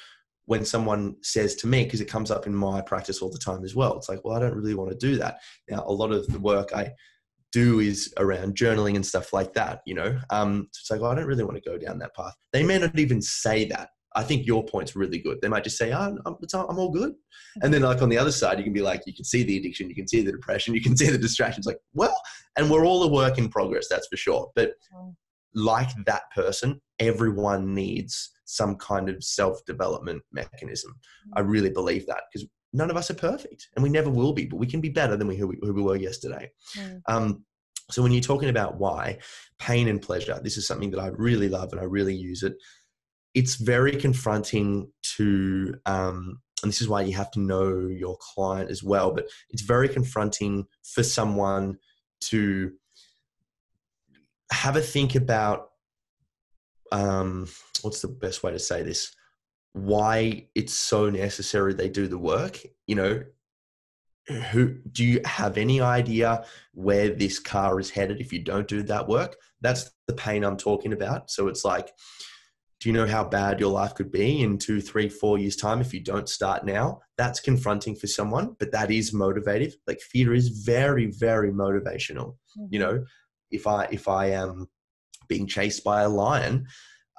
when someone says to me, cause it comes up in my practice all the time as well, it's like, well, I don't really want to do that. Now, a lot of the work I do is around journaling and stuff like that, you know? So it's like, well, I don't really want to go down that path. They may not even say that. I think your point's really good. They might just say, oh, I'm all good. And then like on the other side, you can be like, you can see the addiction, you can see the depression, you can see the distractions, like, well, and we're all a work in progress, that's for sure. But like that person, everyone needs some kind of self-development mechanism. I really believe that, because none of us are perfect and we never will be, but we can be better than who we were yesterday. So when you're talking about why, pain and pleasure, this is something that I really love and I really use it. It's very confronting to, and this is why you have to know your client as well, but it's very confronting for someone to have a think about what's the best way to say this? Why it's so necessary they do the work. You know, who do you have any idea where this car is headed if you don't do that work? That's the pain I'm talking about. So it's like, do you know how bad your life could be in 2, 3, 4 years' time if you don't start now? That's confronting for someone, but that is motivative. Like, fear is very, very motivational. Mm-hmm. You know, if I am being chased by a lion,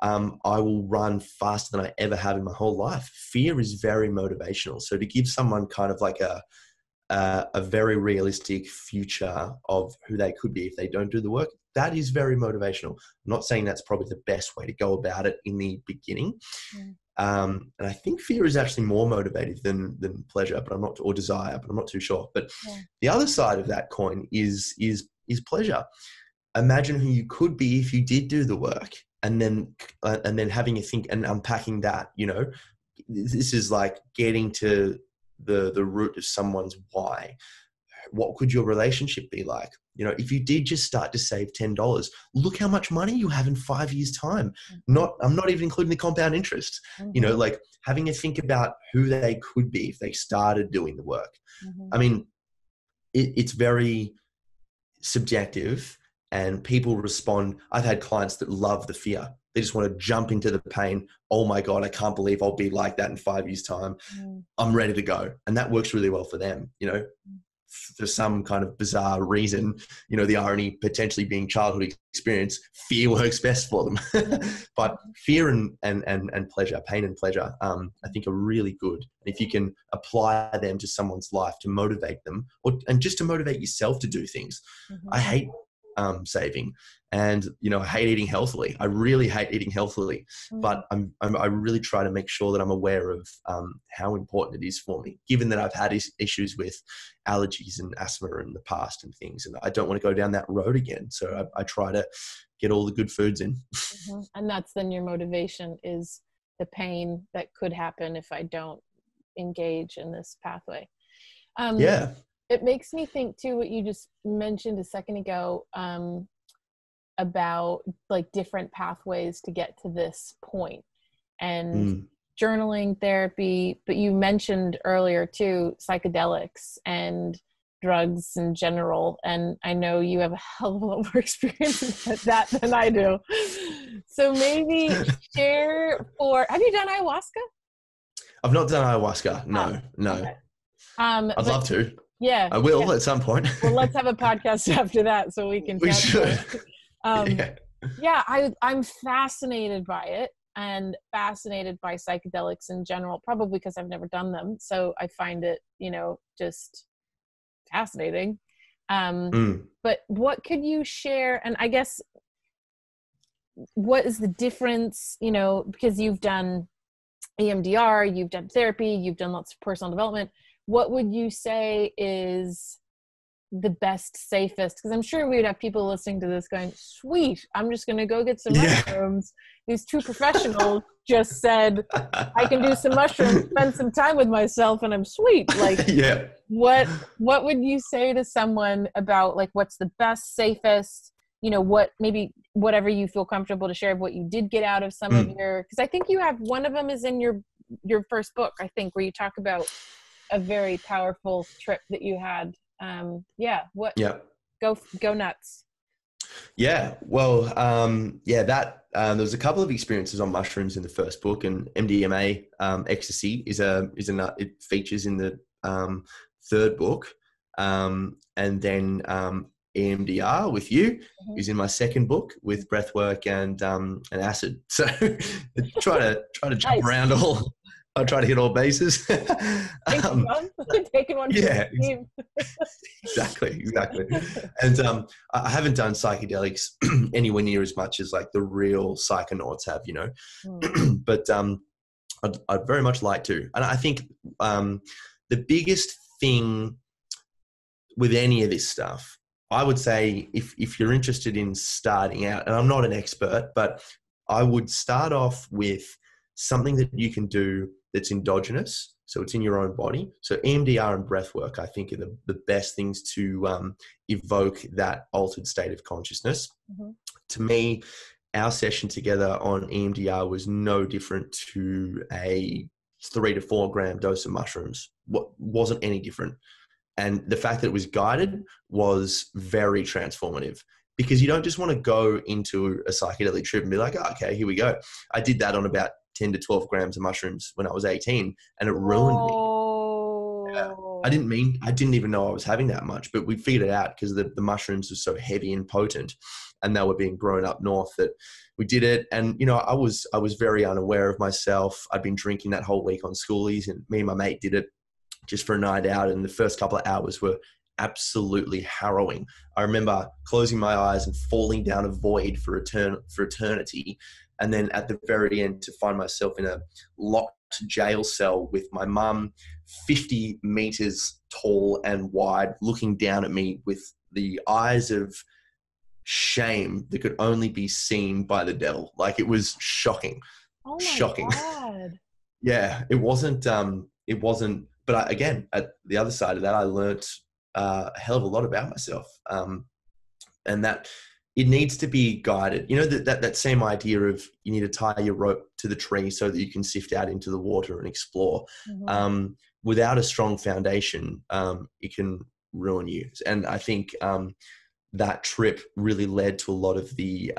I will run faster than I ever have in my whole life. Fear is very motivational. So to give someone kind of like a very realistic future of who they could be if they don't do the work, that is very motivational. I'm not saying that's probably the best way to go about it in the beginning. Yeah. And I think fear is actually more motivative than pleasure, but I'm not, or desire, but I'm not too sure. But yeah, the other side of that coin is pleasure. Imagine who you could be if you did do the work. And then having a think and unpacking that, you know, this is like getting to the root of someone's why. What could your relationship be like? You know, if you did just start to save $10, look how much money you have in 5 years' time. I'm not even including the compound interest. Mm-hmm. You know, like having a think about who they could be if they started doing the work. Mm-hmm. I mean, it's very subjective. And people respond. I've had clients that love the fear. They just want to jump into the pain. Oh my God, I can't believe I'll be like that in 5 years' time. Mm. I'm ready to go. And that works really well for them, you know, for some kind of bizarre reason, you know, the irony potentially being childhood experience, fear works best for them. But fear and pleasure, pain and pleasure, I think are really good. And if you can apply them to someone's life to motivate them, or and just to motivate yourself to do things. Mm-hmm. I hate saving, and you know, I hate eating healthily. I really hate eating healthily, but I really try to make sure that I'm aware of how important it is for me, given that I've had issues with allergies and asthma in the past and things, and I don't want to go down that road again. So I try to get all the good foods in. Mm-hmm. And that's then your motivation, is the pain that could happen if I don't engage in this pathway. Yeah. It makes me think too, what you just mentioned a second ago, about like different pathways to get to this point, and journaling, therapy, but you mentioned earlier too, psychedelics and drugs in general. And I know you have a hell of a lot more experience with that than I do. So maybe have you done ayahuasca? I've not done ayahuasca. No. Okay. I'd love to. Yeah. I will at some point. Well, let's have a podcast after that so we can. We should. I'm fascinated by it, and fascinated by psychedelics in general, probably because I've never done them. So I find it, you know, just fascinating. But what could you share? And I guess, what is the difference, you know, because you've done EMDR, you've done therapy, you've done lots of personal development. What would you say is the best, safest? Because I'm sure we would have people listening to this going, sweet, I'm just going to go get some mushrooms. These two professionals just said, I can do some mushrooms, spend some time with myself, and I'm sweet. Like, what would you say to someone about, like, what's the best, safest, you know, what, maybe whatever you feel comfortable to share of what you did get out of some of your, because I think you have, one of them is in your first book, I think, where you talk about a very powerful trip that you had. Go nuts. Yeah. Well, there was a couple of experiences on mushrooms in the first book, and MDMA, ecstasy it features in the, third book. And then, EMDR with you is in my second book, with breathwork and acid. So try to jump around all. I try to hit all bases. Taking one. Yeah, exactly. And I haven't done psychedelics anywhere near as much as like the real psychonauts have, you know. But I'd very much like to. And I think the biggest thing with any of this stuff, I would say, if you're interested in starting out, and I'm not an expert, but I would start off with something that you can do that's endogenous, so it's in your own body. So EMDR and breathwork, I think, are the best things to evoke that altered state of consciousness. Mm-hmm. To me, our session together on EMDR was no different to a 3 to 4 gram dose of mushrooms. What wasn't any different. And the fact that it was guided was very transformative, because you don't just want to go into a psychedelic trip and be like, oh, okay, here we go. I did that on about 10 to 12 grams of mushrooms when I was 18, and it ruined me. Yeah. I didn't even know I was having that much, but we figured it out because the mushrooms were so heavy and potent, and they were being grown up north, that we did it. And, you know, I was very unaware of myself. I'd been drinking that whole week on schoolies, and me and my mate did it just for a night out. And the first couple of hours were absolutely harrowing. I remember closing my eyes and falling down a void for eternity. And then at the very end, to find myself in a locked jail cell with my mum, 50 meters tall and wide, looking down at me with the eyes of shame that could only be seen by the devil. Like, it was shocking. Oh my shocking. God. Yeah, it wasn't, but again, at the other side of that, I learnt a hell of a lot about myself. And that it needs to be guided. You know, that same idea of you need to tie your rope to the tree so that you can sift out into the water and explore. Mm-hmm. Without a strong foundation, it can ruin you. And I think, that trip really led to a lot of the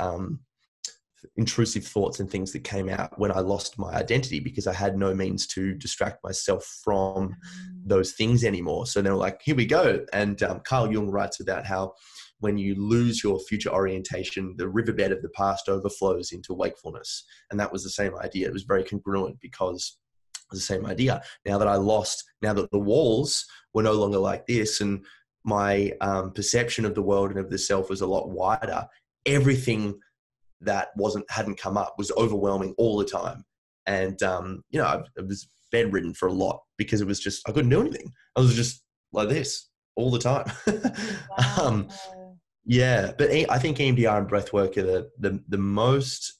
intrusive thoughts and things that came out when I lost my identity, because I had no means to distract myself from those things anymore. So they were like, here we go. And Carl Jung writes about how when you lose your future orientation, the riverbed of the past overflows into wakefulness. And that was the same idea. It was very congruent, because it was the same idea. Now that the walls were no longer like this, and my perception of the world and of the self was a lot wider, everything that hadn't come up was overwhelming all the time. And, you know, I was bedridden for a lot, because it was just, I couldn't do anything. I was just like this all the time. Wow. Yeah. But I think EMDR and breathwork are the most,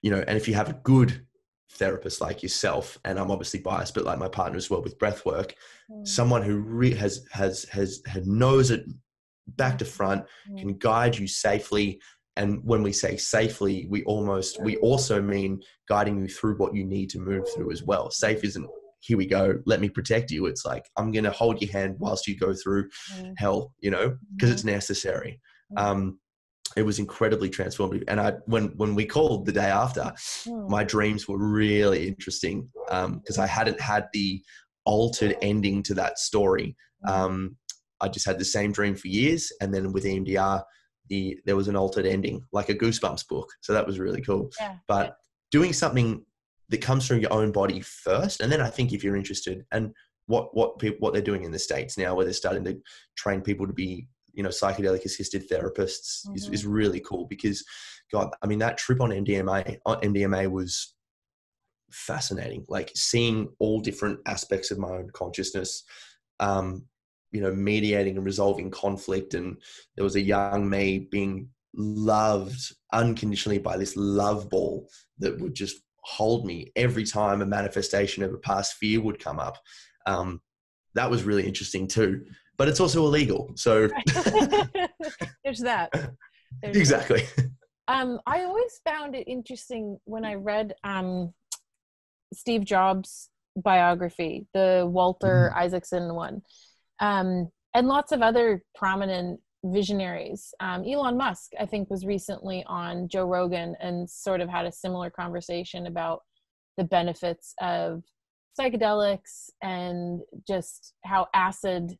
you know, and if you have a good therapist like yourself, and I'm obviously biased, but like my partner as well with breathwork, someone who knows it back to front, can guide you safely. And when we say safely, we also mean guiding you through what you need to move through as well. Safe isn't, here we go, let me protect you. It's like, I'm going to hold your hand whilst you go through hell, you know, because it's necessary. It was incredibly transformative. And when we called the day after, my dreams were really interesting, because I hadn't had the altered ending to that story. I just had the same dream for years. And then with EMDR, there was an altered ending, like a Goosebumps book. So that was really cool. Yeah. But doing something that comes from your own body first, and then I think if you're interested, and what they're doing in the States now, where they're starting to train people to be, you know, psychedelic assisted therapists, is really cool, because God, I mean, that trip on MDMA was fascinating. Like, seeing all different aspects of my own consciousness, you know, mediating and resolving conflict. And there was a young me being loved unconditionally by this love ball that would just hold me every time a manifestation of a past fear would come up. That was really interesting too. But it's also illegal. So there's that. Exactly. I always found it interesting when I read Steve Jobs' biography, the Walter Isaacson one, and lots of other prominent visionaries. Elon Musk, I think, was recently on Joe Rogan and sort of had a similar conversation about the benefits of psychedelics and just how acid,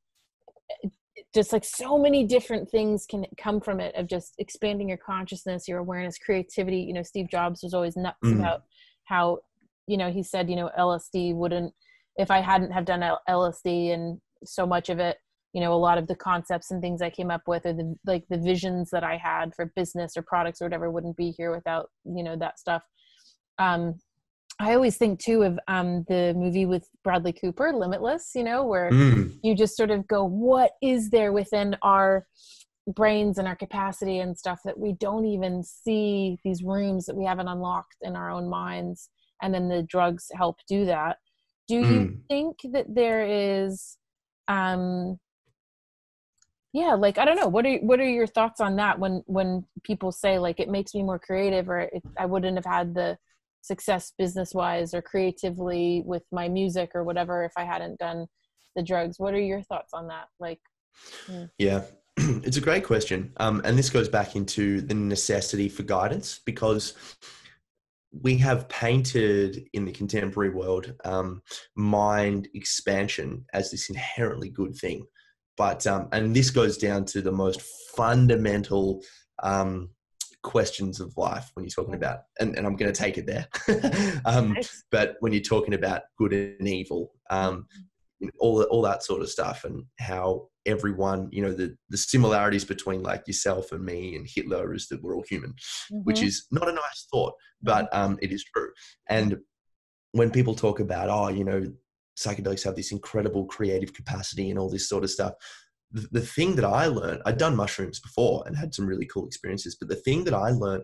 just like so many different things can come from it, of just expanding your consciousness, your awareness, creativity. You know, Steve Jobs was always nuts about how, you know, he said, you know, LSD wouldn't, if I hadn't have done LSD and so much of it, you know, a lot of the concepts and things I came up with, or the visions that I had for business or products or whatever, wouldn't be here without, you know, that stuff. I always think too of the movie with Bradley Cooper, Limitless, you know, where you just sort of go, what is there within our brains and our capacity and stuff that we don't even see, these rooms that we haven't unlocked in our own minds. And then the drugs help do that. Do you think that there is, Yeah, like, I don't know. What are your thoughts on that when people say, like, it makes me more creative, or I wouldn't have had the success business-wise or creatively with my music or whatever if I hadn't done the drugs? What are your thoughts on that? Like, yeah. It's a great question. And this goes back into the necessity for guidance, because we have painted in the contemporary world mind expansion as this inherently good thing. But, and this goes down to the most fundamental questions of life when you're talking about, and I'm going to take it there, but when you're talking about good and evil, all that sort of stuff, and how everyone, you know, the similarities between like yourself and me and Hitler is that we're all human, mm-hmm. which is not a nice thought, but it is true. And when people talk about, oh, you know, psychedelics have this incredible creative capacity and all this sort of stuff, the thing that I learned, I'd done mushrooms before and had some really cool experiences, but the thing that I learned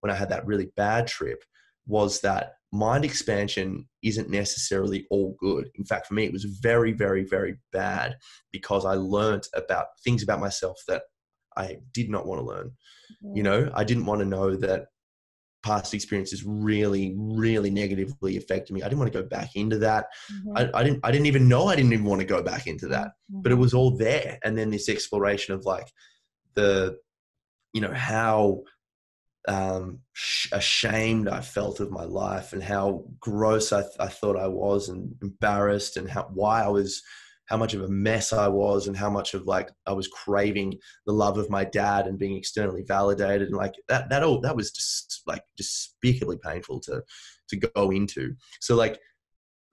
when I had that really bad trip was that mind expansion isn't necessarily all good. In fact, for me, it was very, very, very bad, because I learned about things about myself that I did not want to learn. Mm-hmm. You know, I didn't want to know that past experiences really, really negatively affected me. I didn't want to go back into that. Mm-hmm. I didn't even know I didn't even want to go back into that, mm-hmm. but it was all there. And then this exploration of like the, you know, how ashamed I felt of my life, and how gross I thought I was, and embarrassed, and how much of a mess I was, and how much of like, I was craving the love of my dad and being externally validated. And like that was just like despicably painful to go into. So like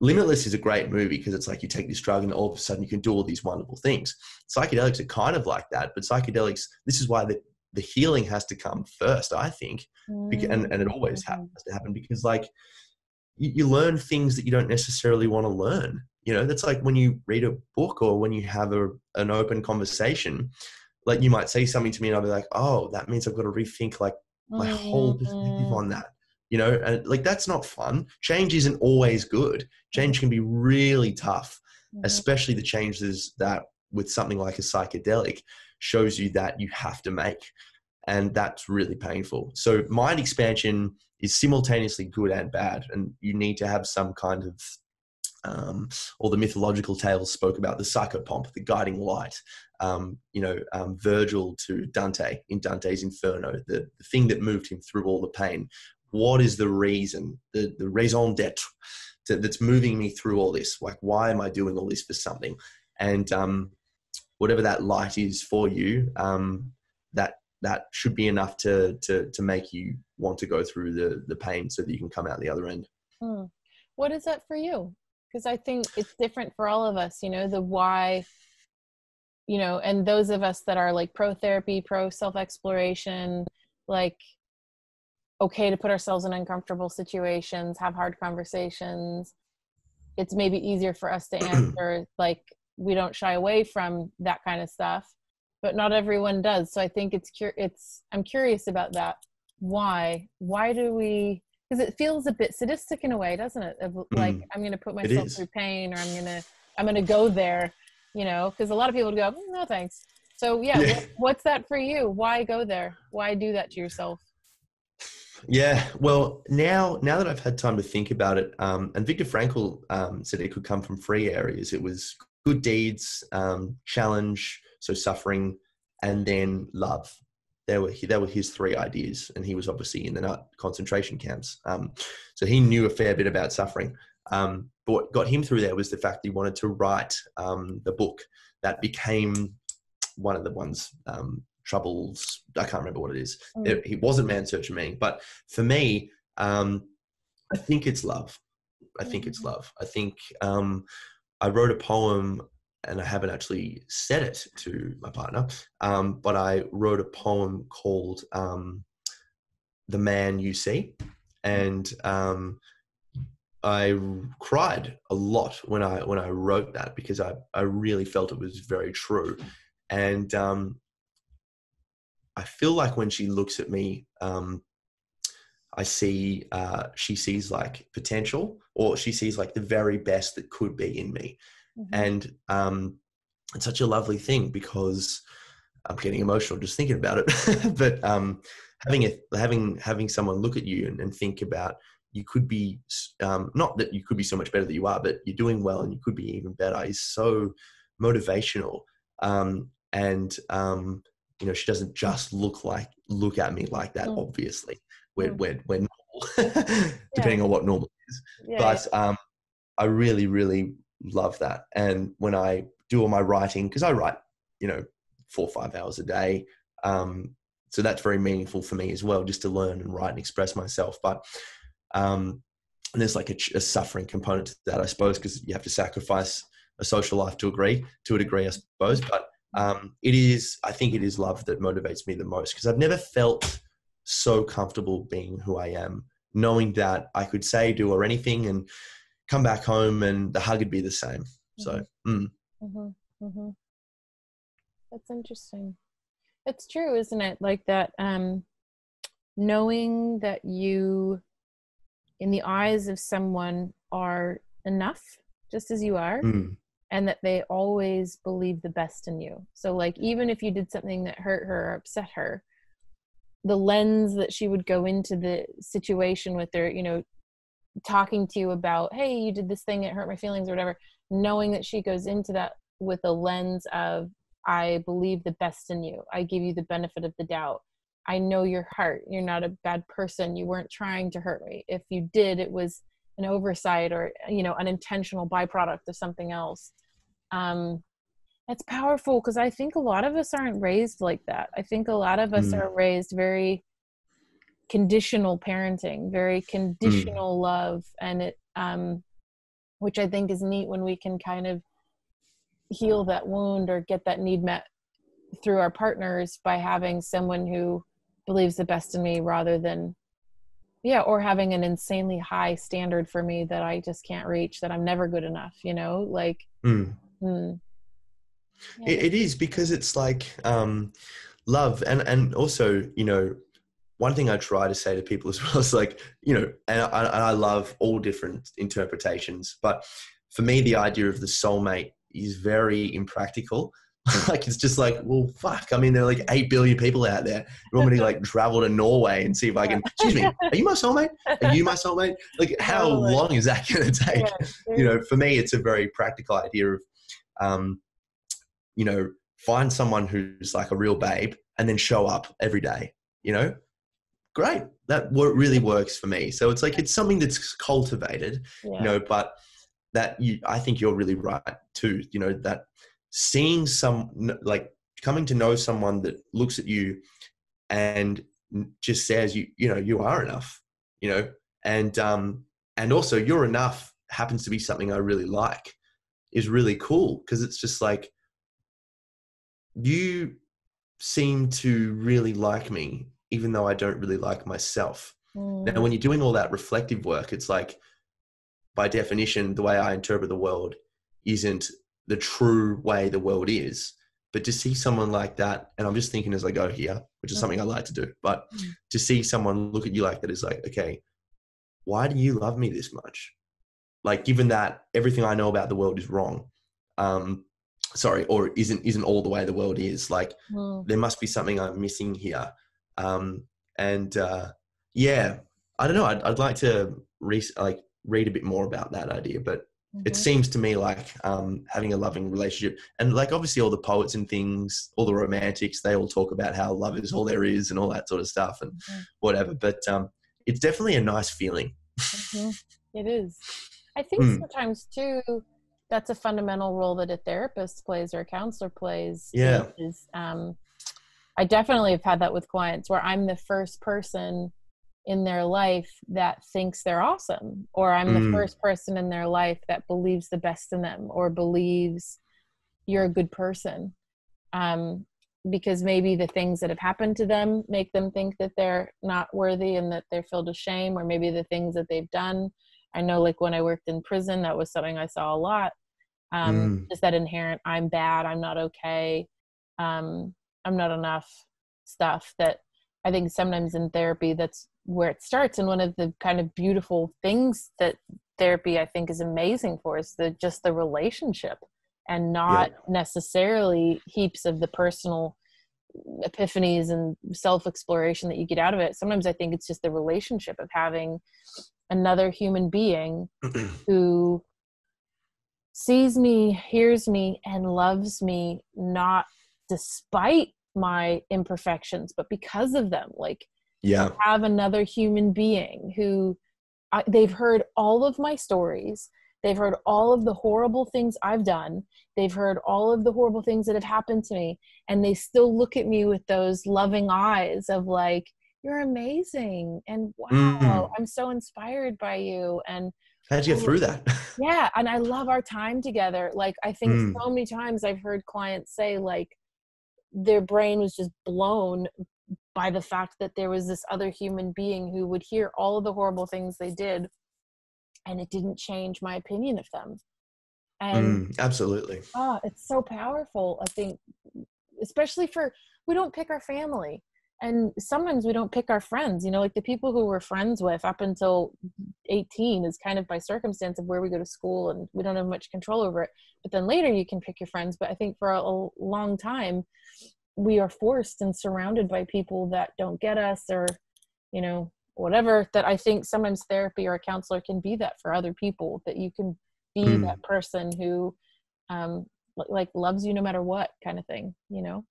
Limitless is a great movie, because it's like you take this drug and all of a sudden you can do all these wonderful things. Psychedelics are kind of like that, but psychedelics, this is why the healing has to come first, I think. And it always has to happen, because like you learn things that you don't necessarily want to learn. You know, that's like when you read a book, or when you have an open conversation, like you might say something to me and I'll be like, oh, that means I've got to rethink like my whole perspective on that, you know, and like, that's not fun. Change isn't always good. Change can be really tough, especially the changes that with something like a psychedelic shows you that you have to make. And that's really painful. So mind expansion is simultaneously good and bad. And you need to have some kind of, all the mythological tales spoke about the psychopomp, the guiding light, Virgil to Dante in Dante's Inferno, the thing that moved him through all the pain. What is the reason, the raison d'etre that's moving me through all this? Like, why am I doing all this for something? And, whatever that light is for you, that should be enough to make you want to go through the pain so that you can come out the other end. Mm. What is that for you? Because I think it's different for all of us, you know, the why, you know, and those of us that are like pro therapy, pro self-exploration, like okay to put ourselves in uncomfortable situations, have hard conversations. It's maybe easier for us to answer like, we don't shy away from that kind of stuff, but not everyone does. So I think I'm curious about that. Why do we, because it feels a bit sadistic in a way, doesn't it? Of like, I'm going to put myself through pain, or I'm going to go there, you know, because a lot of people go, no, thanks. So yeah. What's that for you? Why go there? Why do that to yourself? Yeah. Well, now that I've had time to think about it, and Viktor Frankl said it could come from three areas. It was good deeds, challenge, so suffering, and then love. They were his three ideas, and he was obviously in the Nazi concentration camps. So he knew a fair bit about suffering. But what got him through there was the fact that he wanted to write the book that became one of the ones, Troubles, I can't remember what it is. It wasn't Man's Search for Meaning. But for me, I think it's love. I think it's love. I think I wrote a poem, and I haven't actually said it to my partner, but I wrote a poem called The Man You See. And I cried a lot when I wrote that, because I really felt it was very true. And I feel like when she looks at me, she sees like potential, or she sees like the very best that could be in me. Mm-hmm. And it's such a lovely thing, because I'm getting emotional just thinking about it. But having someone look at you and think about, you could be, not that you could be so much better that you are, but you're doing well and you could be even better, is so motivational. You know, she doesn't just look at me like that. Mm. Obviously, we're normal, depending on what normal is. Yeah, but I really, really love that. And when I do all my writing, because I write, you know, 4 or 5 hours a day, so that's very meaningful for me as well, just to learn and write and express myself. But and there's like a suffering component to that, I suppose, because you have to sacrifice a social life to a degree, I suppose. But I think it is love that motivates me the most, because I've never felt so comfortable being who I am, knowing that I could say, do, or anything and come back home and the hug would be the same. Mm-hmm. So, mm-hmm. Mm-hmm. That's interesting. It's true, isn't it? Like that, knowing that you, in the eyes of someone, are enough just as you are. Mm. And that they always believe the best in you. So like, even if you did something that hurt her or upset her, the lens that she would go into the situation with, her, you know, talking to you about, hey, you did this thing, it hurt my feelings or whatever, knowing that she goes into that with a lens of, I believe the best in you. I give you the benefit of the doubt. I know your heart. You're not a bad person. You weren't trying to hurt me. If you did, it was an oversight or, you know, an intentional byproduct of something else. That's powerful, because I think a lot of us aren't raised like that. I think a lot of us are raised very conditional parenting, very conditional love. And it, which I think is neat when we can kind of heal that wound or get that need met through our partners by having someone who believes the best in me, rather than, yeah, or having an insanely high standard for me that I just can't reach, that I'm never good enough, you know, like, yeah. It is, because it's like, love. And also, you know, one thing I try to say to people as well is like, you know, and I love all different interpretations, but for me, the idea of the soulmate is very impractical. Like, it's just like, well, fuck. I mean, there are like 8 billion people out there. You want me to like travel to Norway and see if I can, excuse me, are you my soulmate? Are you my soulmate? Like, how long is that going to take? Yeah. You know, for me, it's a very practical idea of, you know, find someone who's like a real babe and then show up every day, you know, great. That really works for me. So it's like, it's something that's cultivated, you know, but that I think you're really right too, you know, that, seeing some, like coming to know someone that looks at you and just says, you know, you are enough, you know, and also you're enough happens to be something I really like, is really cool. 'Cause it's just like, you seem to really like me, even though I don't really like myself. Mm. Now, when you're doing all that reflective work, it's like, by definition, the way I interpret the world isn't the true way the world is, but to see someone like that, and I'm just thinking as I go here, which is something I like to do, but to see someone look at you like that is like, okay, why do you love me this much? Like, given that everything I know about the world is wrong, or isn't all the way the world is, like, there must be something I'm missing here. I don't know. I'd like to read a bit more about that idea, but it seems to me like having a loving relationship, and like obviously all the poets and things, all the romantics, they all talk about how love is all there is and all that sort of stuff and whatever. But it's definitely a nice feeling. It is. I think sometimes too, that's a fundamental role that a therapist plays or a counselor plays. Yeah. Is, I definitely have had that with clients where I'm the first person in their life that thinks they're awesome, or I'm the first person in their life that believes the best in them or believes you're a good person. Because maybe the things that have happened to them make them think that they're not worthy and that they're filled with shame, or maybe the things that they've done. I know, like when I worked in prison, that was something I saw a lot. Just that inherent, I'm bad, I'm not okay, I'm not enough stuff, that I think sometimes in therapy that's where it starts. And one of the kind of beautiful things that therapy I think is amazing for is just the relationship, and not necessarily heaps of the personal epiphanies and self-exploration that you get out of it. Sometimes I think it's just the relationship of having another human being who sees me, hears me, and loves me, not despite my imperfections, but because of them. Like, yeah, I have another human being who they've heard all of my stories. They've heard all of the horrible things I've done. They've heard all of the horrible things that have happened to me. And they still look at me with those loving eyes of like, you're amazing. And wow, I'm so inspired by you. And how'd you get through that? Yeah. And I love our time together. Like, I think so many times I've heard clients say like their brain was just blown by the fact that there was this other human being who would hear all of the horrible things they did, and it didn't change my opinion of them. And absolutely. Oh, it's so powerful. I think, especially for, we don't pick our family, and sometimes we don't pick our friends, you know, like the people who we're friends with up until 18 is kind of by circumstance of where we go to school, and we don't have much control over it. But then later you can pick your friends. But I think for a long time, we are forced and surrounded by people that don't get us, or, you know, whatever, that I think sometimes therapy or a counselor can be that for other people, that you can be that person who like loves you no matter what, kind of thing, you know?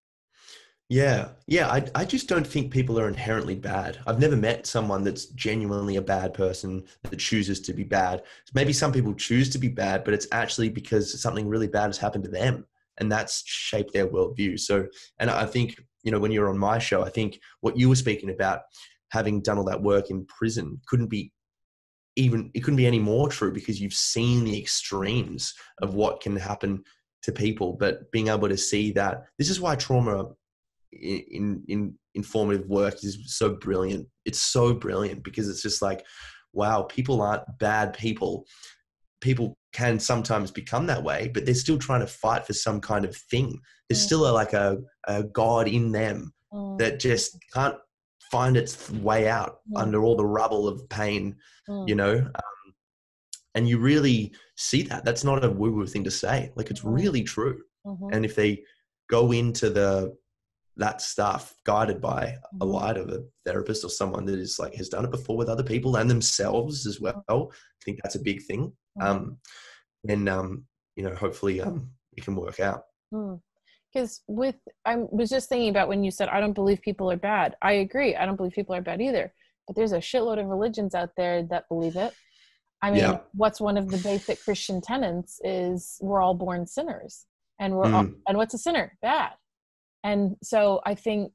Yeah. Yeah. I just don't think people are inherently bad. I've never met someone that's genuinely a bad person that chooses to be bad. Maybe some people choose to be bad, but it's actually because something really bad has happened to them, and that's shaped their worldview. So, and I think, you know, when you're on my show, I think what you were speaking about, having done all that work in prison, couldn't be any more true, because you've seen the extremes of what can happen to people. But being able to see that, this is why trauma in informative work is so brilliant. It's so brilliant, because it's just like, wow, people aren't bad people. People can sometimes become that way, but they're still trying to fight for some kind of thing. There's still a God in them that just can't find its way out under all the rubble of pain, you know? And you really see that. That's not a woo-woo thing to say. Like, it's really true. And if they go into that stuff guided by a light of a therapist or someone that is like, has done it before with other people and themselves as well, I think that's a big thing. You know, hopefully it can work out. Because I was just thinking about when you said, I don't believe people are bad. I agree. I don't believe people are bad either, but there's a shitload of religions out there that believe it. I mean, what's one of the basic Christian tenets is we're all born sinners, and we're all, and what's a sinner? Bad. And so I think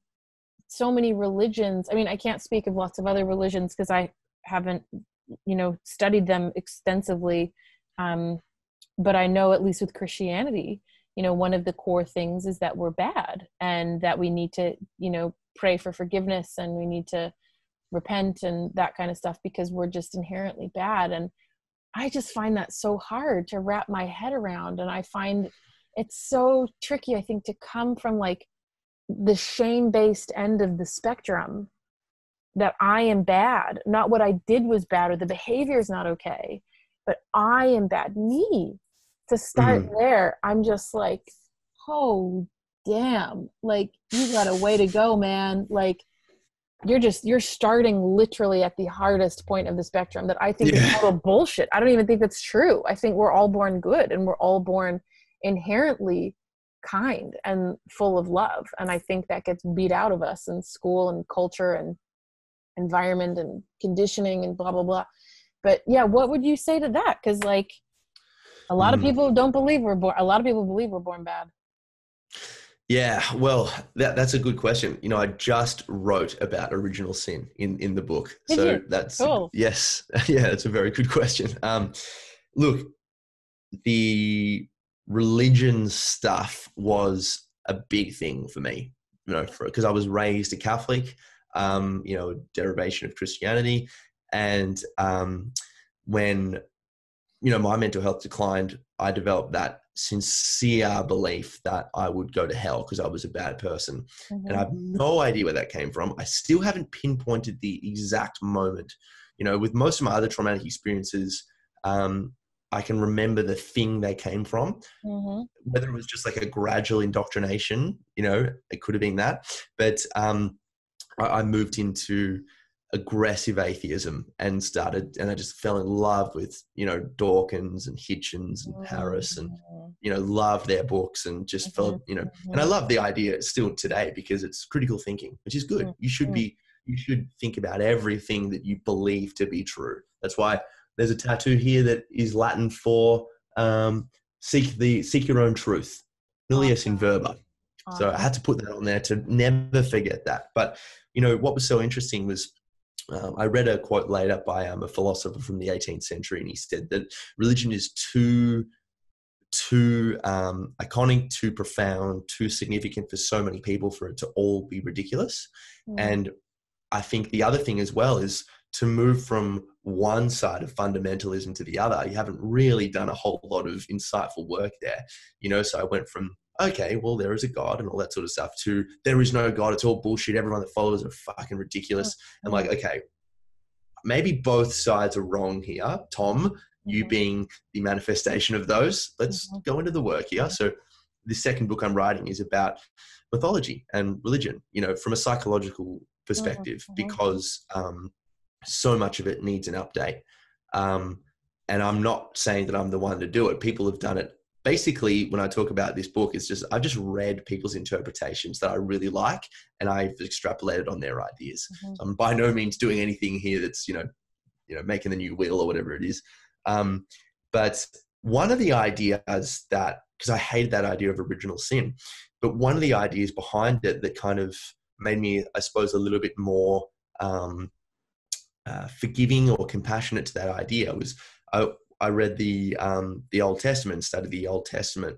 so many religions, I mean, I can't speak of lots of other religions because I haven't, you know, studied them extensively. But I know at least with Christianity, you know, one of the core things is that we're bad, and that we need to, you know, pray for forgiveness, and we need to repent and that kind of stuff, because we're just inherently bad. And I just find that so hard to wrap my head around. And I find it's so tricky, I think, to come from like the shame-based end of the spectrum, that I am bad, not what I did was bad or the behavior is not okay, but I am bad, me. To start there, I'm just like, oh, damn, like, you got a way to go, man. Like, you're starting literally at the hardest point of the spectrum that I think is total bullshit. I don't even think that's true. I think we're all born good, and we're all born inherently kind and full of love. And I think that gets beat out of us in school and culture and environment and conditioning and blah, blah, blah. But yeah, what would you say to that? Because like, a lot of people don't believe we're born. A lot of people believe we're born bad. Yeah, well, that's a good question. You know, I just wrote about original sin in the book. Did so you? That's cool. Yes. Yeah, that's a very good question. Look, the religion stuff was a big thing for me, you know, because I was raised a Catholic, you know, a derivation of Christianity. And when, you know, my mental health declined, I developed that sincere belief that I would go to hell because I was a bad person. And I have no idea where that came from. I still haven't pinpointed the exact moment. You know, with most of my other traumatic experiences, I can remember the thing they came from, mm-hmm. whether it was just like a gradual indoctrination, you know, it could have been that. But I moved into aggressive atheism and started, and I just fell in love with, you know, Dawkins and Hitchens and Harris, and, you know, loved their books and just felt, you know, and I love the idea still today because it's critical thinking, which is good. You should be, you should think about everything that you believe to be true. That's why there's a tattoo here that is Latin for seek your own truth, nullius in verba. So I had to put that on there to never forget that. But, you know, what was so interesting was, I read a quote later by a philosopher from the 18th century, and he said that religion is too iconic, too profound, too significant for so many people for it to all be ridiculous. Mm. And I think the other thing as well is to move from one side of fundamentalism to the other. You haven't really done a whole lot of insightful work there, you know. So I went from, okay, well, there is a God and all that sort of stuff, to there is no God, it's all bullshit, everyone that follows are fucking ridiculous. I'm like, okay, maybe both sides are wrong here, Tom, you being the manifestation of those. Let's go into the work here. So the second book I'm writing is about mythology and religion, you know, from a psychological perspective, because so much of it needs an update. And I'm not saying that I'm the one to do it. People have done it. Basically, when I talk about this book, it's just, I've just read people's interpretations that I really like, and I've extrapolated on their ideas. So I'm by no means doing anything here that's, you know, making the new wheel or whatever it is. But one of the ideas that, because I hated that idea of original sin, but one of the ideas behind it that kind of made me, I suppose, a little bit more forgiving or compassionate to that idea was, I read the Old Testament, studied the Old Testament.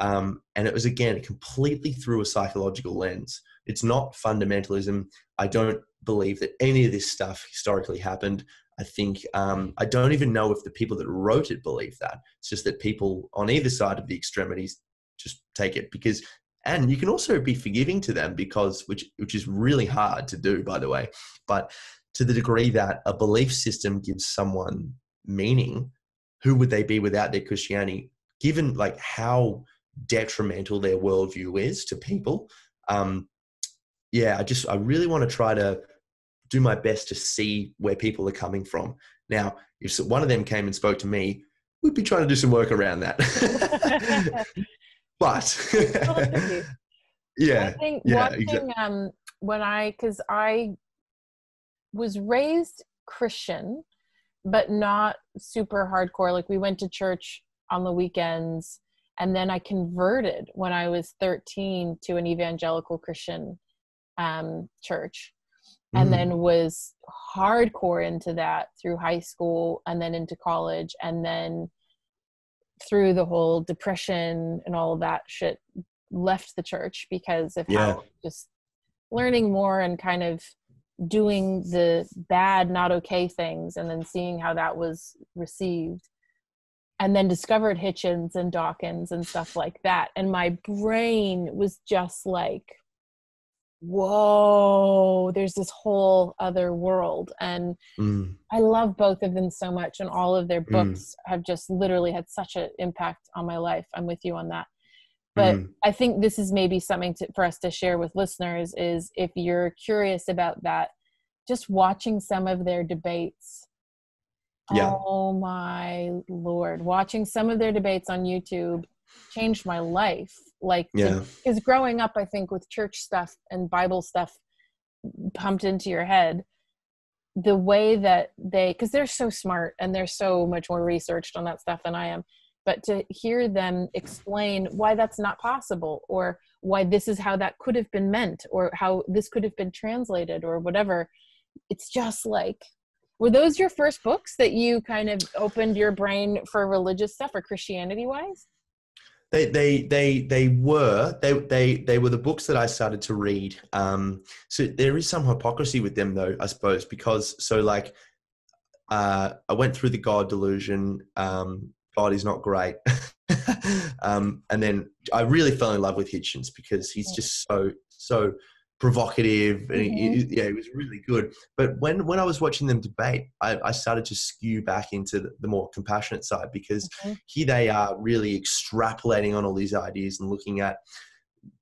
And it was, again, completely through a psychological lens. It's not fundamentalism. I don't believe that any of this stuff historically happened. I think, I don't even know if the people that wrote it believe that. It's just that people on either side of the extremities just take it because, and you can also be forgiving to them because, which is really hard to do, by the way, but to the degree that a belief system gives someone meaning, who would they be without their Christianity, given like how detrimental their worldview is to people? Yeah, I really want to try to do my best to see where people are coming from. Now, if one of them came and spoke to me, we'd be trying to do some work around that. But yeah, I think one thing, because I was raised Christian, but not super hardcore. Like, we went to church on the weekends, and then I converted when I was 13 to an evangelical Christian church, and then was hardcore into that through high school and then into college, and then through the whole depression and all of that shit, left the church because of how just learning more and kind of doing the bad, not okay things, and then seeing how that was received, and then discovered Hitchens and Dawkins and stuff like that. And my brain was just like, whoa, there's this whole other world. And I love both of them so much, and all of their books have just literally had such an impact on my life. I'm with you on that. But I think this is maybe something for us to share with listeners, is if you're curious about that, just watching some of their debates. Yeah. Oh my Lord. Watching some of their debates on YouTube changed my life. Like, because growing up, I think, with church stuff and Bible stuff pumped into your head, the way that they, because they're so smart and they're so much more researched on that stuff than I am, but to hear them explain why that's not possible, or why this is how that could have been meant, or how this could have been translated, or whatever. It's just like, were those your first books that you kind of opened your brain for religious stuff or Christianity wise? They were the books that I started to read. So there is some hypocrisy with them though, I suppose, because I went through The God Delusion, God Is Not Great. And then I really fell in love with Hitchens because he's just so provocative, and it was really good. But when I was watching them debate, I started to skew back into the more compassionate side, because here they are really extrapolating on all these ideas and looking at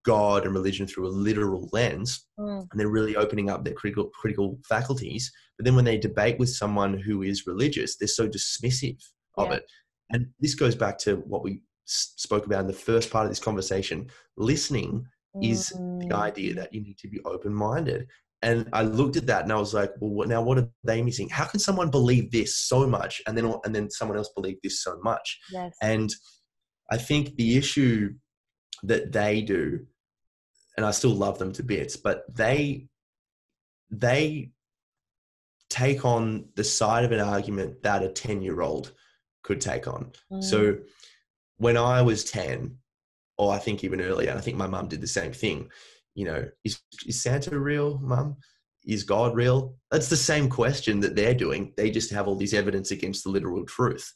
God and religion through a literal lens, and they're really opening up their critical faculties. But then when they debate with someone who is religious, they're so dismissive of it. And this goes back to what we spoke about in the first part of this conversation. Listening is the idea that you need to be open-minded. And I looked at that and I was like, well, what are they missing? How can someone believe this so much and then someone else believe this so much? Yes. And I think the issue that they do, and I still love them to bits, but they take on the side of an argument that a 10-year-old could take on. So when I was 10, or I think even earlier, and I think my mum did the same thing, you know, is Santa real, Mum? Is God real? That's the same question that they're doing. They just have all these evidence against the literal truth.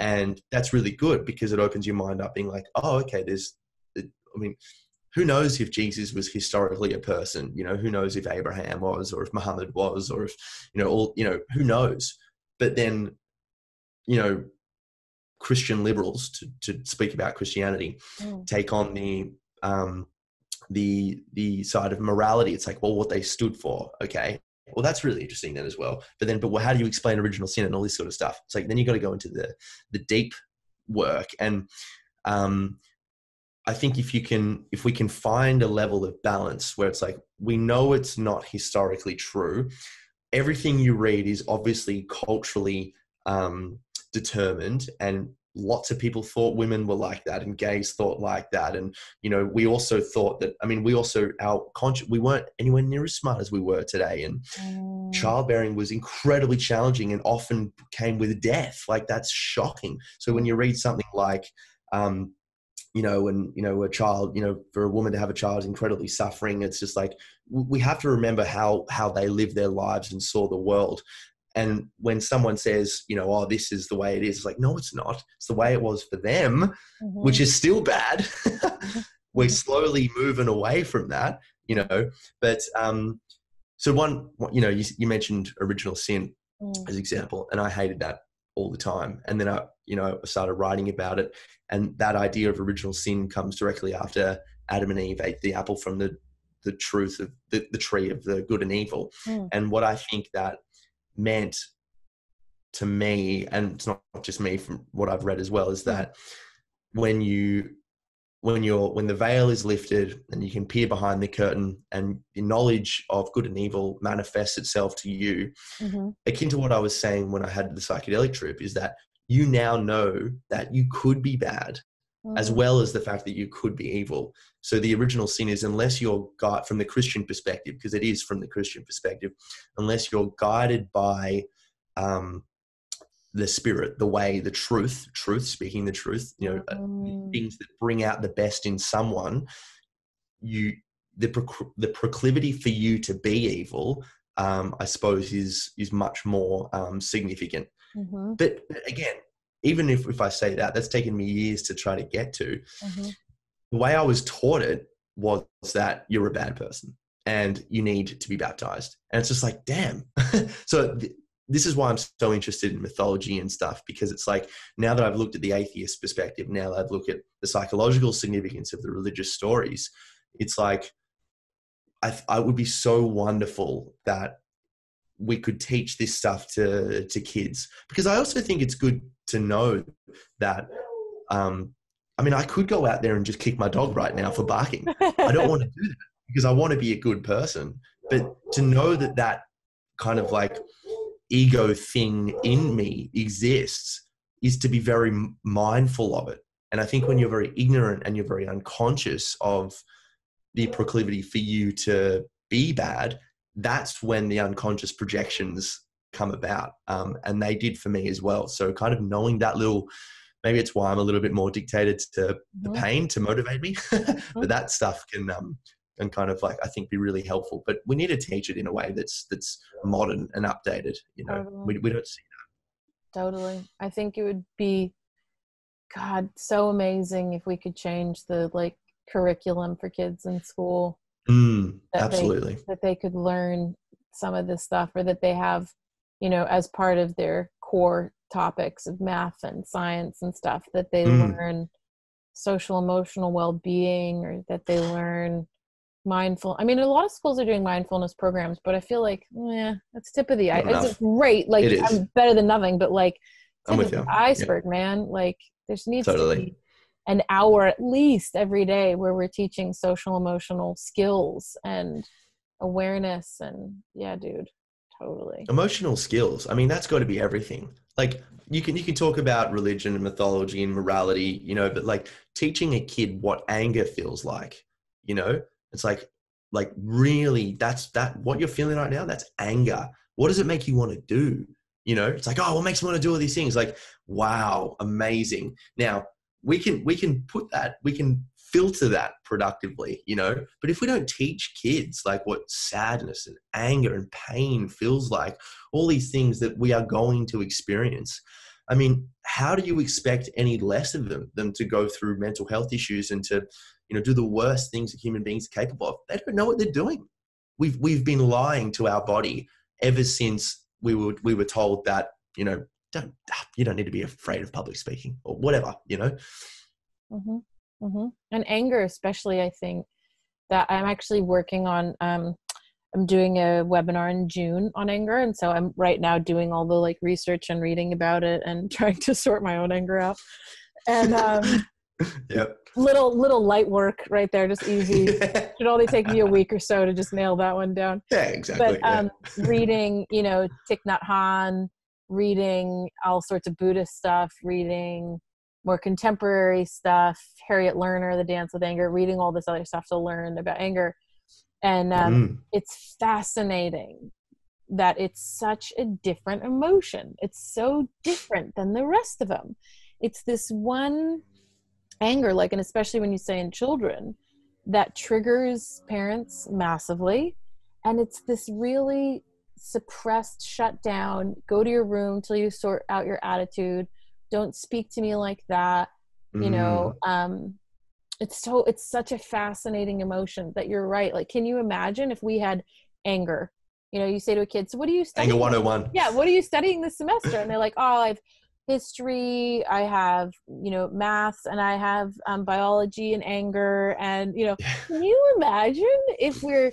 And that's really good, because it opens your mind up being like, oh, okay, I mean, who knows if Jesus was historically a person? You know, who knows if Abraham was, or if Muhammad was, or if, you know, who knows? But then, you know, Christian liberals, to speak about Christianity, take on the side of morality. It's like, well, what they stood for. Okay, well, that's really interesting then as well. But how do you explain original sin and all this sort of stuff? It's like, then you got to go into the deep work. And, I think if we can find a level of balance where it's like, we know it's not historically true. Everything you read is obviously culturally determined, and lots of people thought women were like that, and gays thought like that. And, you know, we also thought that, I mean, we weren't anywhere near as smart as we were today. And childbearing was incredibly challenging and often came with death. Like, that's shocking. So when you read something like, for a woman to have a child is incredibly suffering. It's just like, we have to remember how they lived their lives and saw the world. And when someone says, you know, oh, this is the way it is, it's like, no, it's not. It's the way it was for them, which is still bad. We're slowly moving away from that, you know. But so one, you know, you mentioned original sin as example, and I hated that all the time. And then I started writing about it, and that idea of original sin comes directly after Adam and Eve ate the apple from the truth of the tree of the good and evil. And what I think that meant to me, and it's not just me, from what I've read as well, is that when the veil is lifted and you can peer behind the curtain, and the knowledge of good and evil manifests itself to you, akin to what I was saying when I had the psychedelic trip, is that you now know that you could be bad as well as the fact that you could be evil. So the original sin is, unless you're guided from the Christian perspective, because it is from the Christian perspective, unless you're guided by the spirit, the way, the truth, speaking the truth, you know, things that bring out the best in someone, the proclivity for you to be evil, I suppose is much more significant. But again, even if I say that's taken me years to try to get to, the way I was taught it was that you're a bad person and you need to be baptized. And it's just like, damn. So this is why I'm so interested in mythology and stuff, because it's like, now that I've looked at the atheist perspective, now that I've looked at the psychological significance of the religious stories, it's like, I would be so wonderful that we could teach this stuff to kids, because I also think it's good to know that, I mean, I could go out there and just kick my dog right now for barking. I don't want to do that because I want to be a good person, but to know that kind of like ego thing in me exists is to be very mindful of it. And I think when you're very ignorant and you're very unconscious of the proclivity for you to be bad, that's when the unconscious projections come about. And they did for me as well. So kind of knowing that little, maybe it's why I'm a little bit more dictated to the pain to motivate me, but that stuff can kind of like, I think, be really helpful, but we need to teach it in a way that's modern and updated. You know, we don't see that. Totally. I think it would be, God, so amazing if we could change the curriculum for kids in school Absolutely. That they could learn some of this stuff, or that they have, you know, as part of their core topics of math and science and stuff, that they learn social emotional well-being, or that they learn mindful. I mean, a lot of schools are doing mindfulness programs, but I feel like, that's tip of the iceberg. It's great. Like, it I'm better than nothing, but like, tip of the iceberg, man. Like, there needs to be an hour at least every day where we're teaching social emotional skills and awareness. And totally. Emotional skills. I mean, that's got to be everything. Like, you can talk about religion and mythology and morality, you know, but like teaching a kid what anger feels like, you know, it's like really that's what you're feeling right now. That's anger. What does it make you want to do? You know, it's like, oh, what makes me want to do all these things? Like, wow, amazing. Now we can put that, we can filter that productively, you know, but if we don't teach kids like what sadness and anger and pain feels like, all these things that we are going to experience, I mean, how do you expect any less of them to go through mental health issues and to, you know, do the worst things that human beings are capable of? They don't know what they're doing. We've been lying to our body ever since we were told that, you know, you don't need to be afraid of public speaking or whatever, you know? And anger, especially, I think that I'm actually working on, I'm doing a webinar in June on anger. And so I'm right now doing all the like research and reading about it and trying to sort my own anger out. And, yep. Little light work right there. Just easy. Should only take me a week or so to just nail that one down. Yeah, exactly. But reading, you know, Thich Nhat Hanh, reading all sorts of Buddhist stuff, reading more contemporary stuff, Harriet Lerner, The Dance with Anger, reading all this other stuff to learn about anger. And it's fascinating that it's such a different emotion. It's so different than the rest of them. It's this one anger, like, and especially when you say in children, that triggers parents massively. And it's this really suppressed, shut down, go to your room till you sort out your attitude. Don't speak to me like that. You know, it's such a fascinating emotion that you're right. Like, can you imagine if we had anger? You know, you say to a kid, so what are you studying? Anger 101. Yeah. What are you studying this semester? And they're like, oh, I have history, I have, you know, maths, and I have biology and anger. And, you know, can you imagine if we're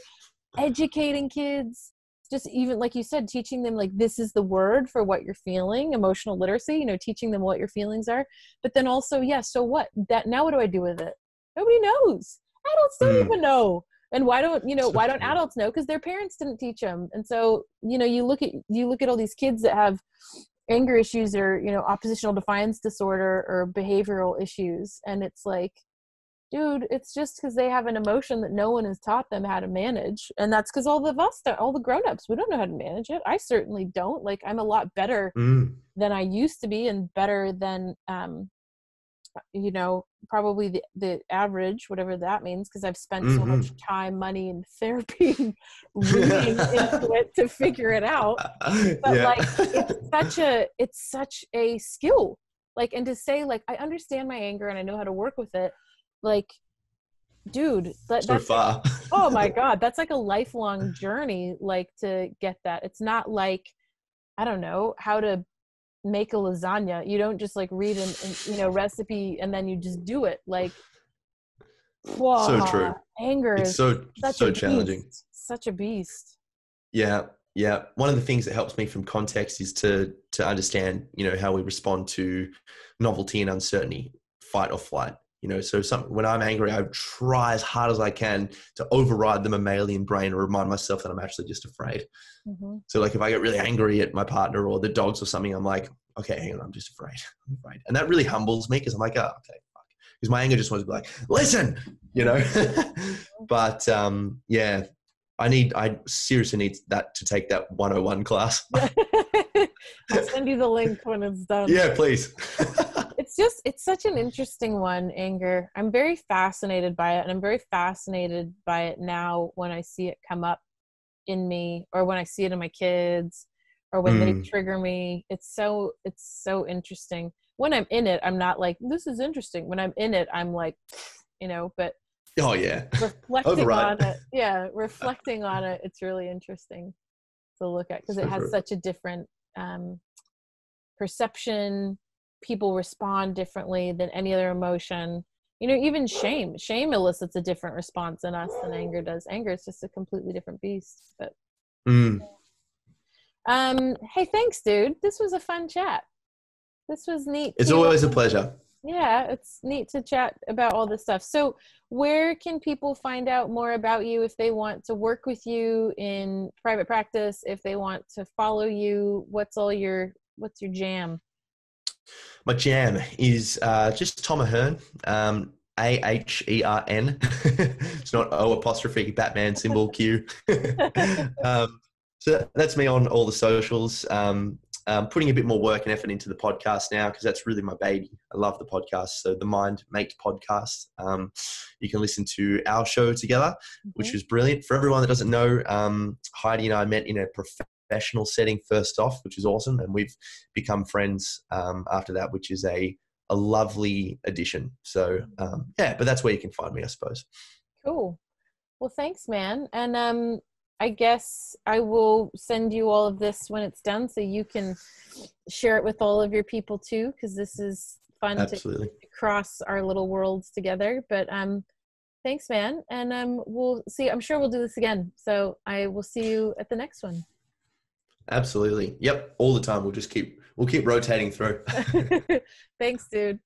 educating kids, just even like you said, teaching them like, this is the word for what you're feeling, emotional literacy, you know, teaching them what your feelings are, but then also, so what that now, what do I do with it? Nobody knows. Adults don't even know. And why don't adults know? Cause their parents didn't teach them. And so, you know, you look at all these kids that have anger issues or, you know, oppositional defiance disorder or behavioral issues. And it's like, dude, it's just because they have an emotion that no one has taught them how to manage. And that's because all of us, all the grownups, we don't know how to manage it. I certainly don't. Like, I'm a lot better than I used to be, and better than, you know, probably the average, whatever that means, because I've spent so much time, money, and therapy and reading into it to figure it out. But like, it's such a skill. Like, and to say like, I understand my anger and I know how to work with it. Like, dude, that's far. Like, oh my God, that's like a lifelong journey, like, to get that. It's not like, I don't know how to make a lasagna. You don't just like read an you know, recipe and then you just do it. Like, whoa, so true. Anger is so challenging. Such a beast. Yeah. Yeah. One of the things that helps me from context is to understand, you know, how we respond to novelty and uncertainty, fight or flight. You know, so when I'm angry, I try as hard as I can to override the mammalian brain and remind myself that I'm actually just afraid. So like, if I get really angry at my partner or the dogs or something, I'm like, okay, hang on, I'm just afraid. And that really humbles me, because I'm like, oh, okay, fuck. Because my anger just wants to be like, listen, you know. But yeah, I seriously need that, to take that 101 class. I'll send you the link when it's done. Yeah, please. It's such an interesting one, anger. I'm very fascinated by it, and I'm very fascinated by it now when I see it come up in me, or when I see it in my kids, or when they trigger me. It's so interesting. When I'm in it, I'm not like, this is interesting. When I'm in it, I'm like, you know, but Oh yeah. Reflecting on it. Yeah. Reflecting on it. It's really interesting to look at because it has such a different perception. People respond differently than any other emotion. You know, even shame. Shame elicits a different response in us than anger does. Anger is just a completely different beast. But hey, thanks, dude. This was a fun chat. This was neat. It's always a pleasure. Yeah, it's neat to chat about all this stuff. So where can people find out more about you if they want to work with you in private practice, if they want to follow you? What's your jam? My jam is just Tom Ahern, A-H-E-R-N. It's not O apostrophe Batman symbol Q. So that's me on all the socials. I'm putting a bit more work and effort into the podcast now because that's really my baby. I love the podcast. So the Mind Mate podcast. You can listen to our show together, which was brilliant. For everyone that doesn't know, Heidi and I met in a professional setting first off, which is awesome. And we've become friends after that, which is a lovely addition. So yeah, but that's where you can find me, I suppose. Cool. Well, thanks, man. And I guess I will send you all of this when it's done so you can share it with all of your people too, because this is fun to cross our little worlds together. But thanks, man. And we'll see. I'm sure we'll do this again. So I will see you at the next one. Absolutely. Yep. All the time. We'll keep rotating through. Thanks, dude.